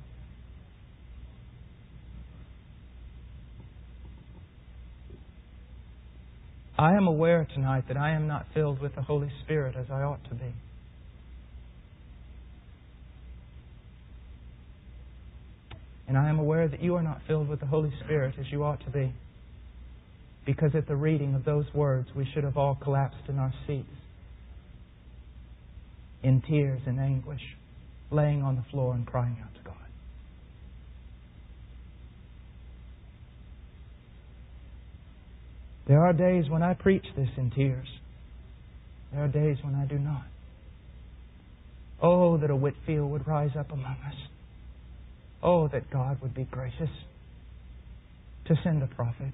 I am aware tonight that I am not filled with the Holy Spirit as I ought to be. And I am aware that you are not filled with the Holy Spirit as you ought to be. Because at the reading of those words, we should have all collapsed in our seats, in tears and anguish, laying on the floor and crying out to God. There are days when I preach this in tears. There are days when I do not. Oh, that a Whitfield would rise up among us. Oh, that God would be gracious to send a prophet.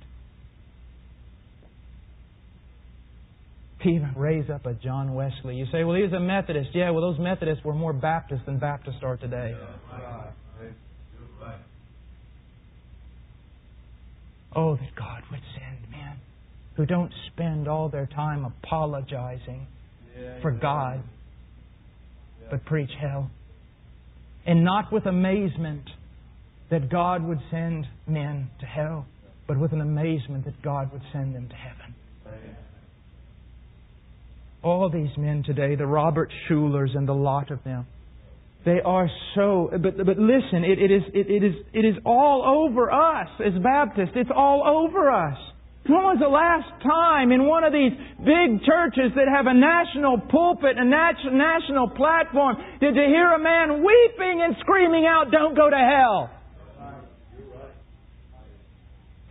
To even raise up a John Wesley. You say, well, he was a Methodist. Yeah, well, those Methodists were more Baptist than Baptists are today. Oh, that God would send men who don't spend all their time apologizing yeah, for yeah. God, yeah. but preach hell. And not with amazement that God would send men to hell, but with an amazement that God would send them to heaven. Yeah. All these men today, the Robert Schulers and the lot of them, they are so... But, but listen, it, it, is, it, it, is, it is all over us as Baptists. It's all over us. When was the last time in one of these big churches that have a national pulpit, a nat- national platform, did you hear a man weeping and screaming out, "Don't go to hell"?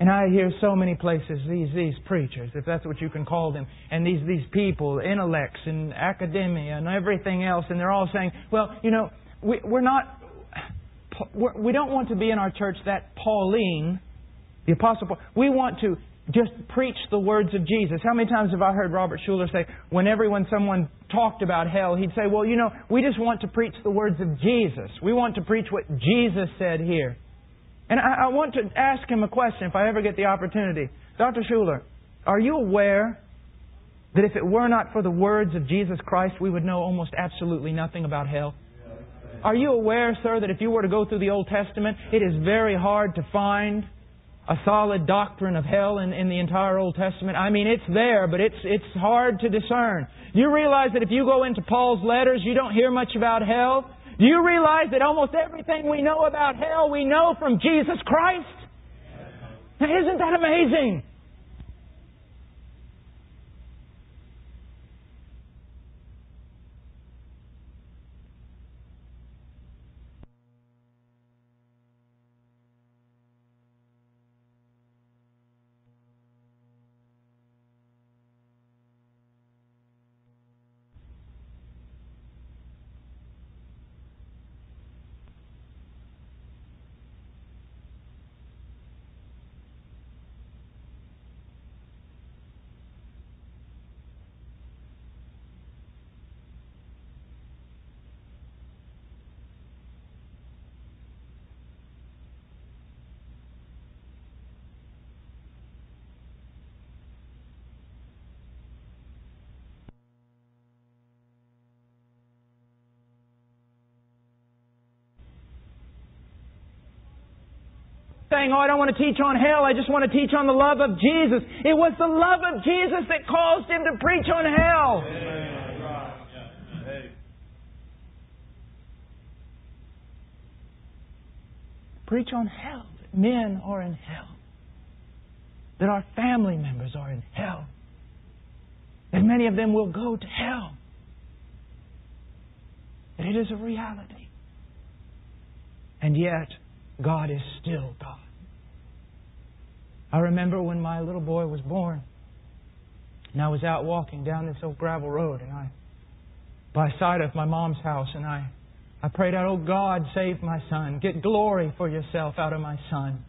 And I hear so many places these these preachers, if that's what you can call them, and these these people, intellects and academia and everything else, and they're all saying, well, you know, we we're not, we're, we don't want to be in our church that Pauline, the Apostle Paul. We want to Just preach the words of Jesus. How many times have I heard Robert Schuller say, whenever when someone talked about hell, he'd say, well, you know, we just want to preach the words of Jesus. We want to preach what Jesus said here. And I, I want to ask him a question if I ever get the opportunity. Doctor Schuller, are you aware that if it were not for the words of Jesus Christ, we would know almost absolutely nothing about hell? Are you aware, sir, that if you were to go through the Old Testament, it is very hard to find a solid doctrine of hell in, in the entire Old Testament? I mean, it's there, but it's it's hard to discern. You realize that if you go into Paul's letters, you don't hear much about hell? Do you realize that almost everything we know about hell, we know from Jesus Christ? Now, isn't that amazing? Saying, oh, I don't want to teach on hell. I just want to teach on the love of Jesus. It was the love of Jesus that caused him to preach on hell. Amen. Preach on hell. Men are in hell. That our family members are in hell. That many of them will go to hell. That it is a reality. And yet, God is still God. I remember when my little boy was born, and I was out walking down this old gravel road, and I, by side of my mom's house, and I, I prayed out, "Oh God, save my son. Get glory for yourself out of my son."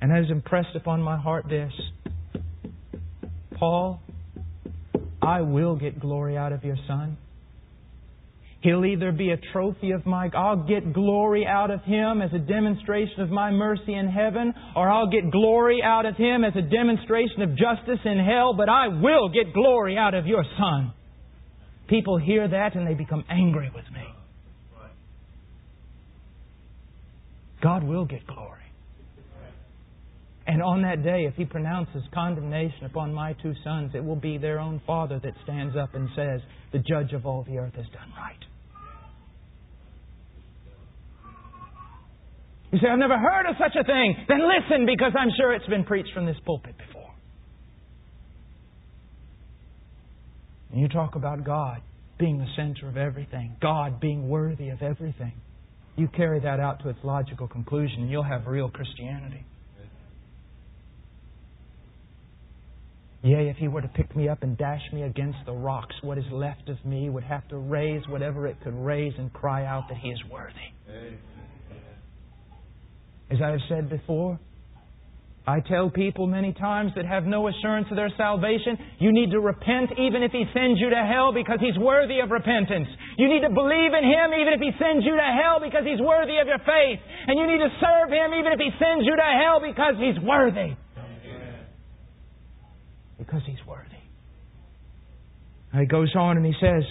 And has impressed upon my heart this: Paul, I will get glory out of your son. He'll either be a trophy of my... I'll get glory out of him as a demonstration of my mercy in heaven, or I'll get glory out of him as a demonstration of justice in hell, but I will get glory out of your son. People hear that and they become angry with me. God will get glory. And on that day, if He pronounces condemnation upon my two sons, it will be their own father that stands up and says, "The judge of all the earth has done right." You say, "I've never heard of such a thing." Then listen, because I'm sure it's been preached from this pulpit before. And you talk about God being the center of everything, God being worthy of everything. You carry that out to its logical conclusion, and you'll have real Christianity. Yea, if He were to pick me up and dash me against the rocks, what is left of me would have to raise whatever it could raise and cry out that He is worthy. Amen. As I have said before, I tell people many times that have no assurance of their salvation, you need to repent even if He sends you to hell, because He's worthy of repentance. You need to believe in Him even if He sends you to hell, because He's worthy of your faith. And you need to serve Him even if He sends you to hell, because He's worthy. Because He's worthy. And He goes on and He says,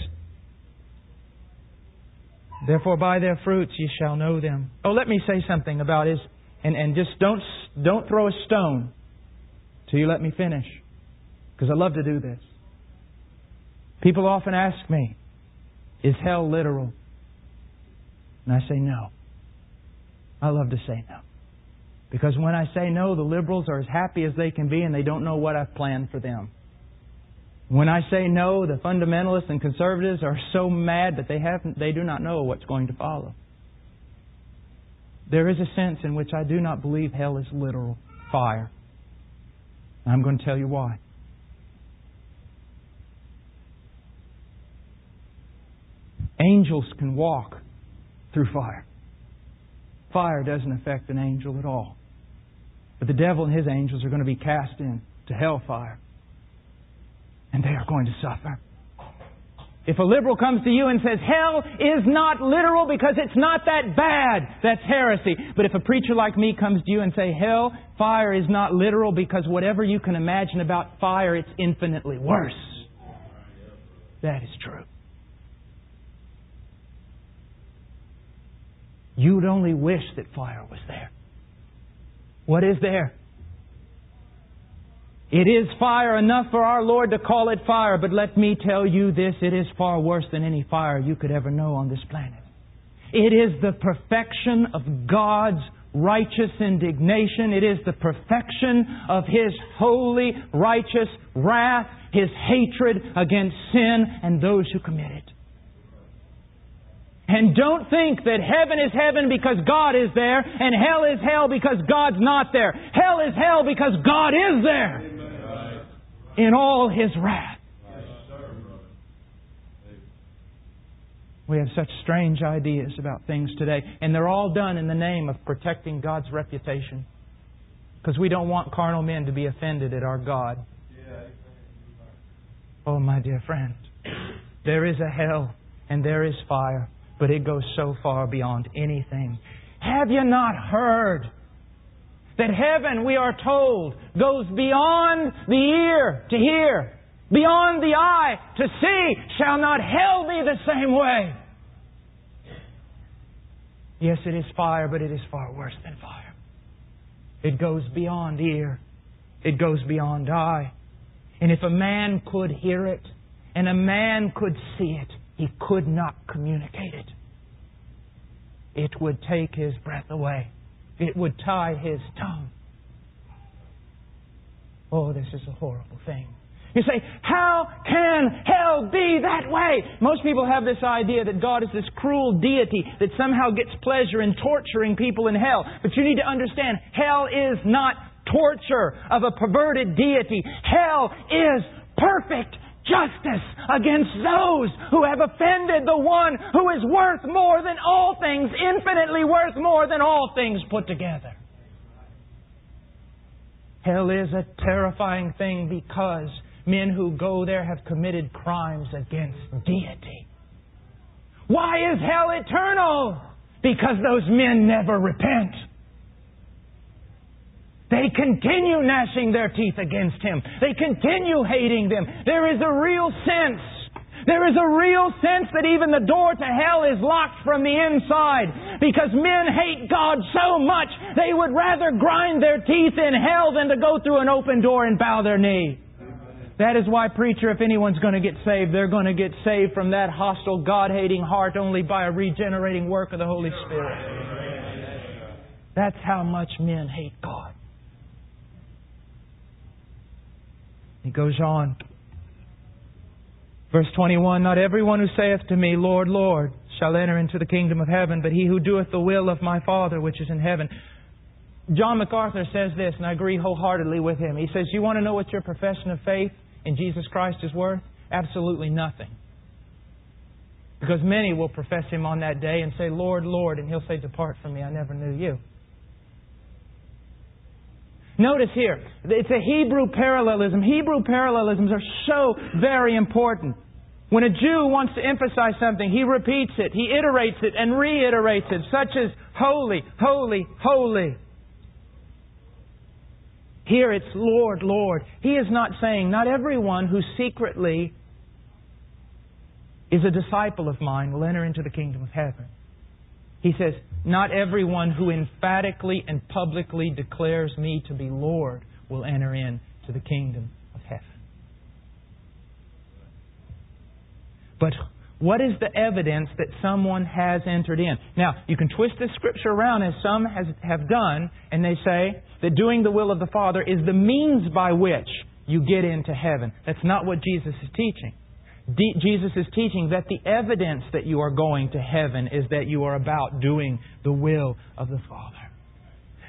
"Therefore by their fruits you shall know them." Oh, let me say something about His... And, and just don't, don't throw a stone till you let me finish. Because I love to do this. People often ask me, is hell literal? And I say no. I love to say no. Because when I say no, the liberals are as happy as they can be, and they don't know what I've planned for them. When I say no, the fundamentalists and conservatives are so mad that they haven't, they do not know what's going to follow. There is a sense in which I do not believe hell is literal fire. I'm going to tell you why. Angels can walk through fire. Fire doesn't affect an angel at all. But the devil and his angels are going to be cast into hellfire. And they are going to suffer. If a liberal comes to you and says, hell is not literal because it's not that bad, that's heresy. But if a preacher like me comes to you and say, hell, fire is not literal because whatever you can imagine about fire, it's infinitely worse. That is true. You would only wish that fire was there. What is there? It is fire enough for our Lord to call it fire, but let me tell you this, it is far worse than any fire you could ever know on this planet. It is the perfection of God's righteous indignation. It is the perfection of His holy, righteous wrath, His hatred against sin and those who commit it. And don't think that heaven is heaven because God is there, and hell is hell because God's not there. Hell is hell because God is there. Amen. In all His wrath. Yes, sir, we have such strange ideas about things today, and they're all done in the name of protecting God's reputation. Because we don't want carnal men to be offended at our God. Oh, my dear friend, there is a hell and there is fire. But it goes so far beyond anything. Have you not heard that heaven, we are told, goes beyond the ear to hear, beyond the eye to see? Shall not hell be the same way? Yes, it is fire, but it is far worse than fire. It goes beyond ear. It goes beyond eye. And if a man could hear it, and a man could see it, he could not communicate it. It would take his breath away. It would tie his tongue. Oh, this is a horrible thing. You say, how can hell be that way? Most people have this idea that God is this cruel deity that somehow gets pleasure in torturing people in hell. But you need to understand, hell is not torture of a perverted deity. Hell is perfect justice against those who have offended the one who is worth more than all things, infinitely worth more than all things put together. Hell is a terrifying thing because men who go there have committed crimes against deity. Why is hell eternal? Because those men never repent. They continue gnashing their teeth against Him. They continue hating them. There is a real sense. There is a real sense that even the door to hell is locked from the inside because men hate God so much they would rather grind their teeth in hell than to go through an open door and bow their knee. That is why, preacher, if anyone's going to get saved, they're going to get saved from that hostile, God-hating heart only by a regenerating work of the Holy Spirit. That's how much men hate God. He goes on. Verse twenty-one, not everyone who saith to me, Lord, Lord, shall enter into the kingdom of heaven, but he who doeth the will of my Father which is in heaven. John MacArthur says this, and I agree wholeheartedly with him. He says, you want to know what your profession of faith in Jesus Christ is worth? Absolutely nothing. Because many will profess Him on that day and say, Lord, Lord, and He'll say, depart from me, I never knew you. Notice here, it's a Hebrew parallelism. Hebrew parallelisms are so very important. When a Jew wants to emphasize something, he repeats it, he iterates it, and reiterates it, such as holy, holy, holy. Here it's Lord, Lord. He is not saying, not everyone who secretly is a disciple of mine will enter into the kingdom of heaven. He says, not everyone who emphatically and publicly declares me to be Lord will enter into the kingdom of heaven. But what is the evidence that someone has entered in? Now, you can twist this scripture around as some has, have done, and they say that doing the will of the Father is the means by which you get into heaven. That's not what Jesus is teaching. De- Jesus is teaching that the evidence that you are going to heaven is that you are about doing the will of the Father.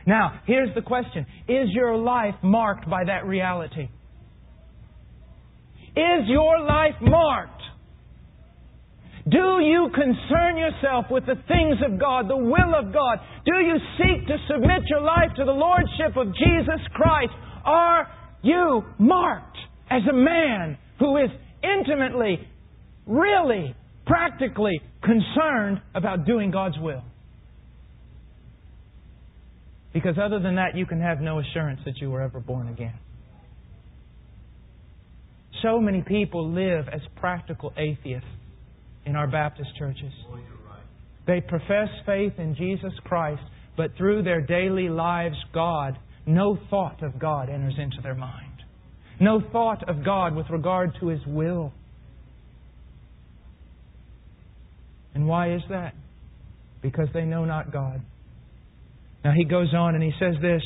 Now, here's the question. Is your life marked by that reality? Is your life marked? Do you concern yourself with the things of God, the will of God? Do you seek to submit your life to the Lordship of Jesus Christ? Are you marked as a man who is intimately, really, practically concerned about doing God's will? Because other than that, you can have no assurance that you were ever born again. So many people live as practical atheists in our Baptist churches. They profess faith in Jesus Christ, but through their daily lives, God, no thought of God enters into their mind. No thought of God with regard to His will. And why is that? Because they know not God. Now he goes on and he says this.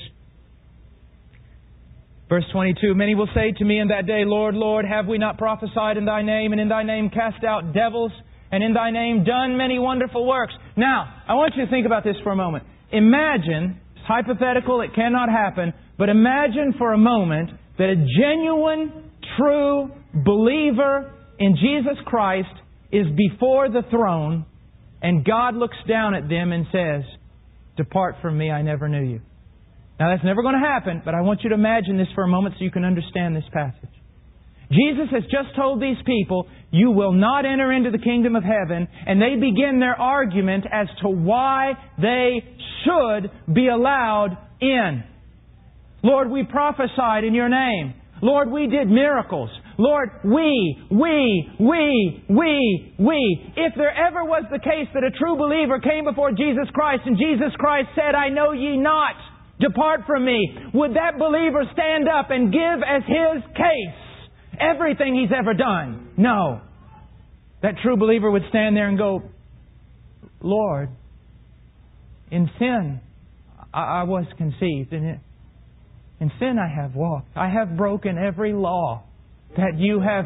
Verse twenty-two, many will say to me in that day, Lord, Lord, have we not prophesied in Thy name, and in Thy name cast out devils, and in Thy name done many wonderful works? Now, I want you to think about this for a moment. Imagine, it's hypothetical, it cannot happen, but imagine for a moment that a genuine, true believer in Jesus Christ is before the throne, and God looks down at them and says, depart from me, I never knew you. Now that's never going to happen, but I want you to imagine this for a moment so you can understand this passage. Jesus has just told these people, you will not enter into the kingdom of heaven, and they begin their argument as to why they should be allowed in. Lord, we prophesied in your name. Lord, we did miracles. Lord, we, we, we, we, we. If there ever was the case that a true believer came before Jesus Christ and Jesus Christ said, I know ye not, depart from me, would that believer stand up and give as his case everything he's ever done? No. That true believer would stand there and go, Lord, in sin I, I was conceived, and it in sin I have walked. I have broken every law that you have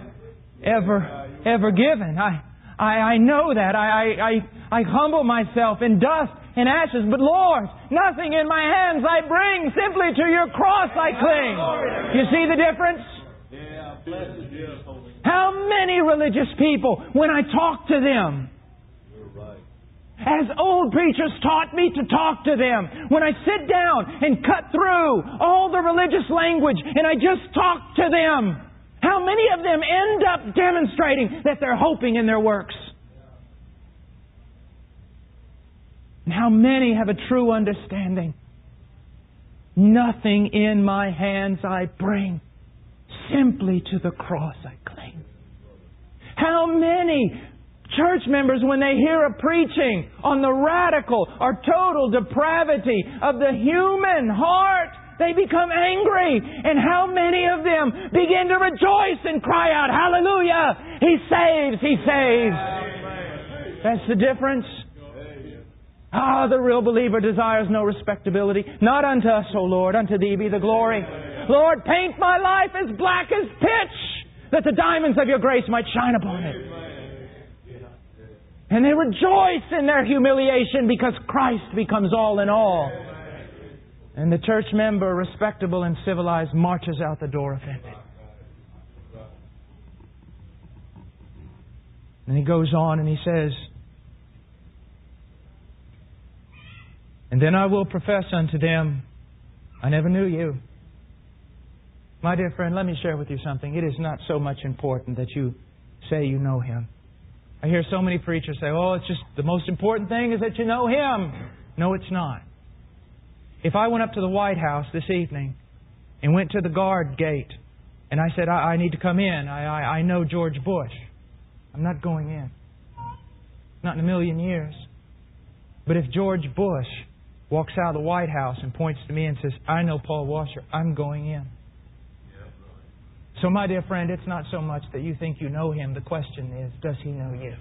ever, ever given. I, I, I know that. I, I, I, I humble myself in dust and ashes. But Lord, nothing in my hands I bring. Simply to your cross I cling. You see the difference? How many religious people, when I talk to them, as old preachers taught me to talk to them, when I sit down and cut through all the religious language and I just talk to them, how many of them end up demonstrating that they're hoping in their works? And how many have a true understanding? Nothing in my hands I bring, simply to the cross I cling. How many church members, when they hear a preaching on the radical or total depravity of the human heart, they become angry. And how many of them begin to rejoice and cry out, hallelujah! He saves! He saves! That's the difference. Ah, the real believer desires no respectability. Not unto us, O Lord, unto Thee be the glory. Lord, paint my life as black as pitch, that the diamonds of Your grace might shine upon it. And they rejoice in their humiliation because Christ becomes all in all. And the church member, respectable and civilized, marches out the door offended. And he goes on and he says, and then I will profess unto them, I never knew you. My dear friend, let me share with you something. It is not so much important that you say you know Him. I hear so many preachers say, oh, it's just the most important thing is that you know Him. No, it's not. If I went up to the White House this evening and went to the guard gate and I said, I, I need to come in. I, I, I know George Bush. I'm not going in. Not in a million years. But if George Bush walks out of the White House and points to me and says, I know Paul Washer, I'm going in. So, my dear friend, it's not so much that you think you know Him. The question is, does He know you?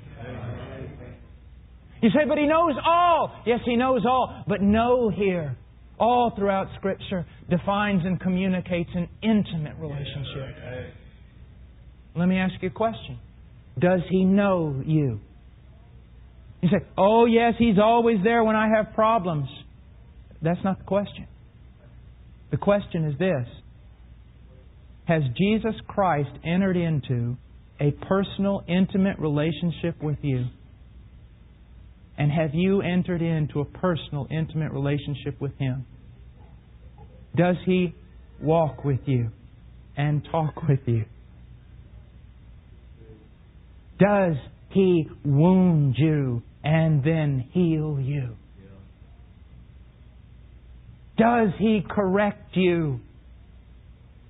You say, but He knows all. Yes, He knows all. But know here, all throughout Scripture, defines and communicates an intimate relationship. Let me ask you a question. Does He know you? You say, oh yes, He's always there when I have problems. That's not the question. The question is this. Has Jesus Christ entered into a personal, intimate relationship with you And have you entered into a personal, intimate relationship with Him? Does He walk with you and talk with you? Does He wound you and then heal you? Does He correct you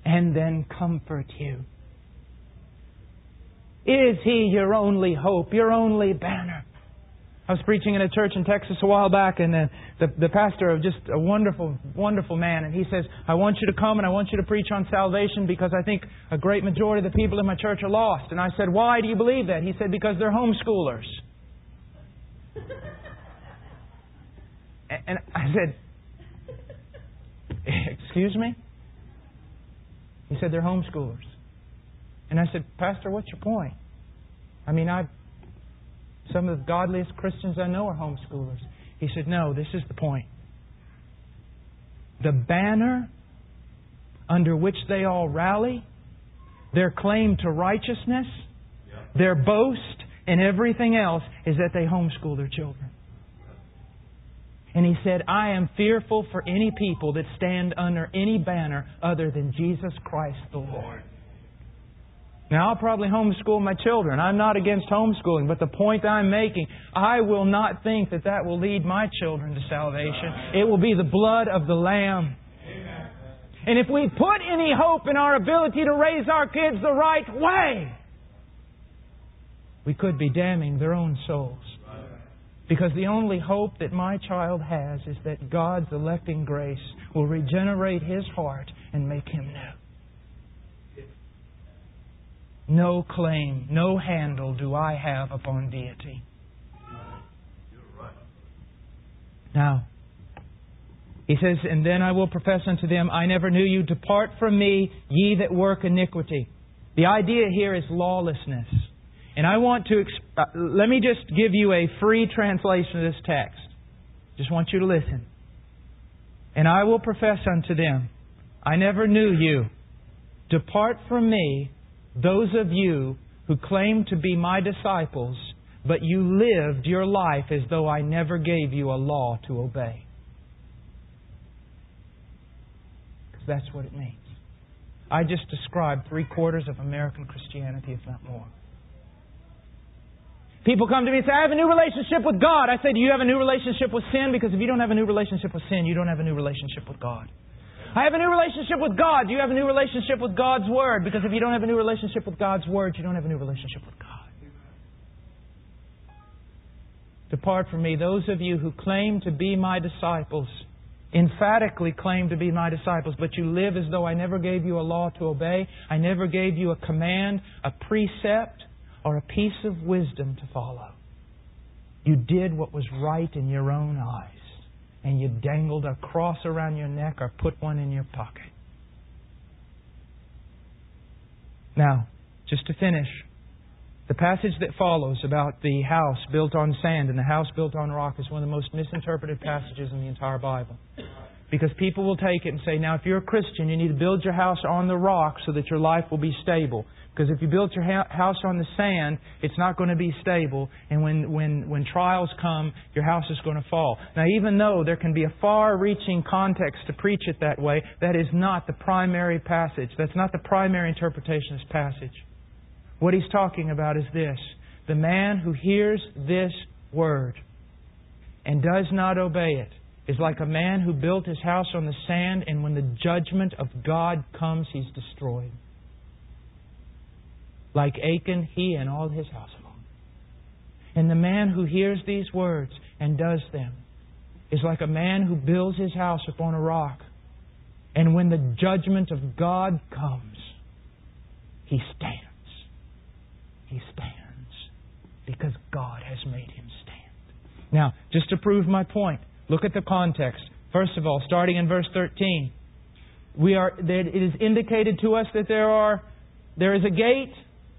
and then comfort you? Is He your only hope, your only banner? I was preaching in a church in Texas a while back, and the, the, the pastor of just a wonderful, wonderful man, and he says, I want you to come and I want you to preach on salvation because I think a great majority of the people in my church are lost. And I said, why do you believe that? He said, because they're homeschoolers. And I said, excuse me? He said, they're homeschoolers. And I said, Pastor, what's your point? I mean, I've some of the godliest Christians I know are homeschoolers. He said, no, this is the point. The banner under which they all rally, their claim to righteousness, their boast, and everything else is that they homeschool their children. And he said, I am fearful for any people that stand under any banner other than Jesus Christ the Lord. Now, I'll probably homeschool my children. I'm not against homeschooling, but the point I'm making, I will not think that that will lead my children to salvation. It will be the blood of the Lamb. Amen. And if we put any hope in our ability to raise our kids the right way, we could be damning their own souls. Because the only hope that my child has is that God's electing grace will regenerate his heart and make him new. No claim, no handle do I have upon deity. Now, he says, and then I will profess unto them, I never knew you. Depart from me, ye that work iniquity. The idea here is lawlessness. And I want to, exp- let me just give you a free translation of this text. Just want you to listen. And I will profess unto them, I never knew you. Depart from me, those of you who claim to be my disciples, but you lived your life as though I never gave you a law to obey. Because that's what it means. I just described three quarters of American Christianity, if not more. People come to me and say, I have a new relationship with God. I say, do you have a new relationship with sin? Because if you don't have a new relationship with sin, you don't have a new relationship with God. I have a new relationship with God. Do you have a new relationship with God's Word? Because if you don't have a new relationship with God's Word, you don't have a new relationship with God. Depart from me, those of you who claim to be my disciples, emphatically claim to be my disciples, but you live as though I never gave you a law to obey. I never gave you a command, a precept, or a piece of wisdom to follow. You did what was right in your own eyes. And you dangled a cross around your neck or put one in your pocket. Now, just to finish, the passage that follows about the house built on sand and the house built on rock is one of the most misinterpreted passages in the entire Bible. Because people will take it and say, now if you're a Christian, you need to build your house on the rock so that your life will be stable. Because if you build your ha- house on the sand, it's not going to be stable. And when, when, when trials come, your house is going to fall. Now, even though there can be a far-reaching context to preach it that way, that is not the primary passage. That's not the primary interpretation of this passage. What he's talking about is this. The man who hears this word and does not obey it is like a man who built his house on the sand, and when the judgment of God comes, he's destroyed. Like Achan, he and all his household. And the man who hears these words and does them is like a man who builds his house upon a rock. And when the judgment of God comes, he stands. He stands. Because God has made him stand. Now, just to prove my point, look at the context. First of all, starting in verse thirteen, we are it is indicated to us that there are there is a gate,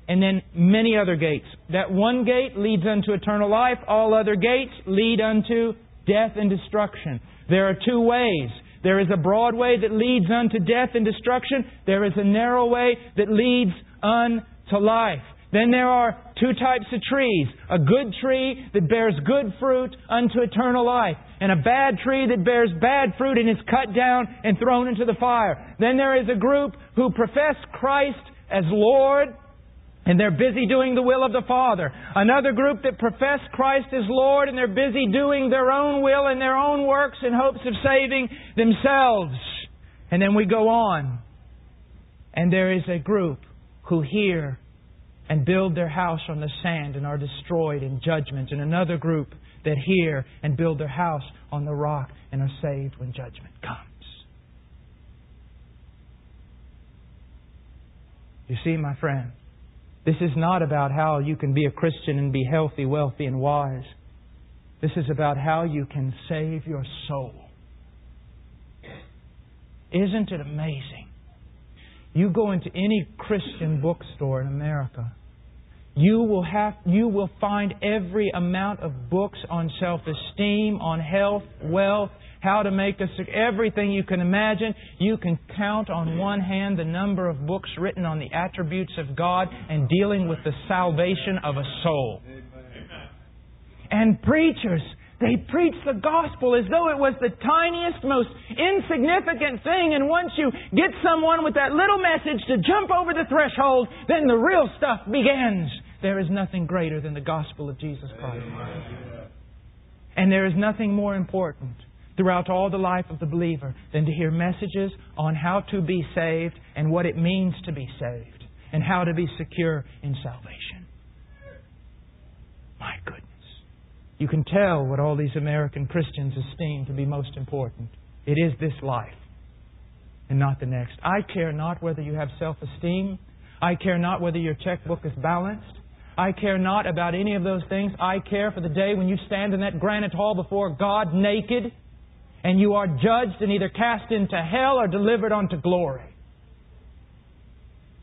and then many other gates. That one gate leads unto eternal life. All other gates lead unto death and destruction. There are two ways. There is a broad way that leads unto death and destruction. There is a narrow way that leads unto life. Then there are two types of trees. A good tree that bears good fruit unto eternal life. And a bad tree that bears bad fruit and is cut down and thrown into the fire. Then there is a group who profess Christ as Lord, and they're busy doing the will of the Father. Another group that profess Christ as Lord, and they're busy doing their own will and their own works in hopes of saving themselves. And then we go on. And there is a group who hear and build their house on the sand and are destroyed in judgment. And another group that hear and build their house on the rock and are saved when judgment comes. You see, my friend, this is not about how you can be a Christian and be healthy, wealthy, and wise. This is about how you can save your soul. Isn't it amazing? You go into any Christian bookstore in America, you will have, you will find every amount of books on self-esteem, on health, wealth, how to make a, everything you can imagine. You can count on one hand the number of books written on the attributes of God and dealing with the salvation of a soul. And preachers, they preach the gospel as though it was the tiniest, most insignificant thing. And once you get someone with that little message to jump over the threshold, then the real stuff begins. There is nothing greater than the gospel of Jesus Christ. And there is nothing more important throughout all the life of the believer than to hear messages on how to be saved and what it means to be saved and how to be secure in salvation. My goodness. You can tell what all these American Christians esteem to be most important. It is this life and not the next. I care not whether you have self-esteem. I care not whether your checkbook is balanced. I care not about any of those things. I care for the day when you stand in that granite hall before God naked and you are judged and either cast into hell or delivered unto glory.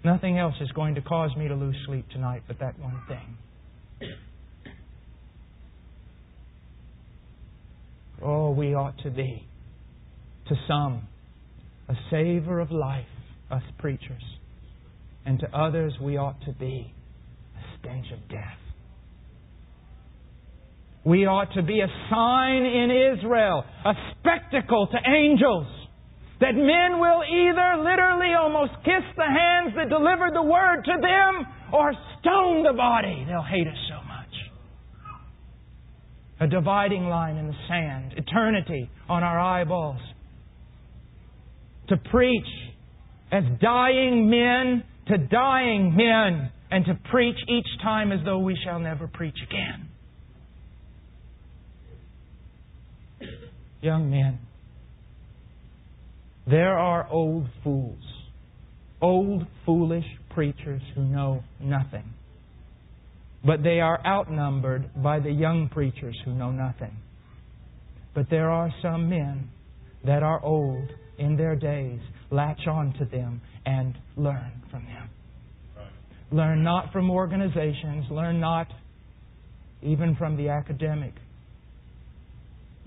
Nothing else is going to cause me to lose sleep tonight but that one thing. Oh, we ought to be, to some, a savor of life, us preachers. And to others, we ought to be a stench of death. We ought to be a sign in Israel, a spectacle to angels, that men will either literally almost kiss the hands that delivered the word to them or stone the body. They'll hate us so much. A dividing line in the sand. Eternity on our eyeballs. To preach as dying men to dying men. And to preach each time as though we shall never preach again. Young men, there are old fools. Old foolish preachers who know nothing. But they are outnumbered by the young preachers who know nothing. But there are some men that are old in their days, latch on to them and learn from them. Learn not from organizations, learn not even from the academic,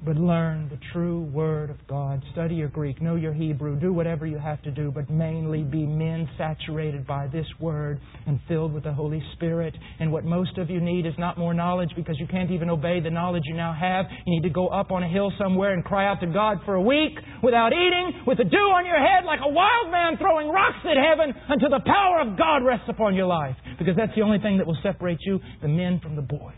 but learn the true Word of God. Study your Greek, know your Hebrew, do whatever you have to do, but mainly be men saturated by this Word and filled with the Holy Spirit. And what most of you need is not more knowledge, because you can't even obey the knowledge you now have. You need to go up on a hill somewhere and cry out to God for a week without eating, with the dew on your head like a wild man throwing rocks at heaven until the power of God rests upon your life. Because that's the only thing that will separate you, the men from the boys.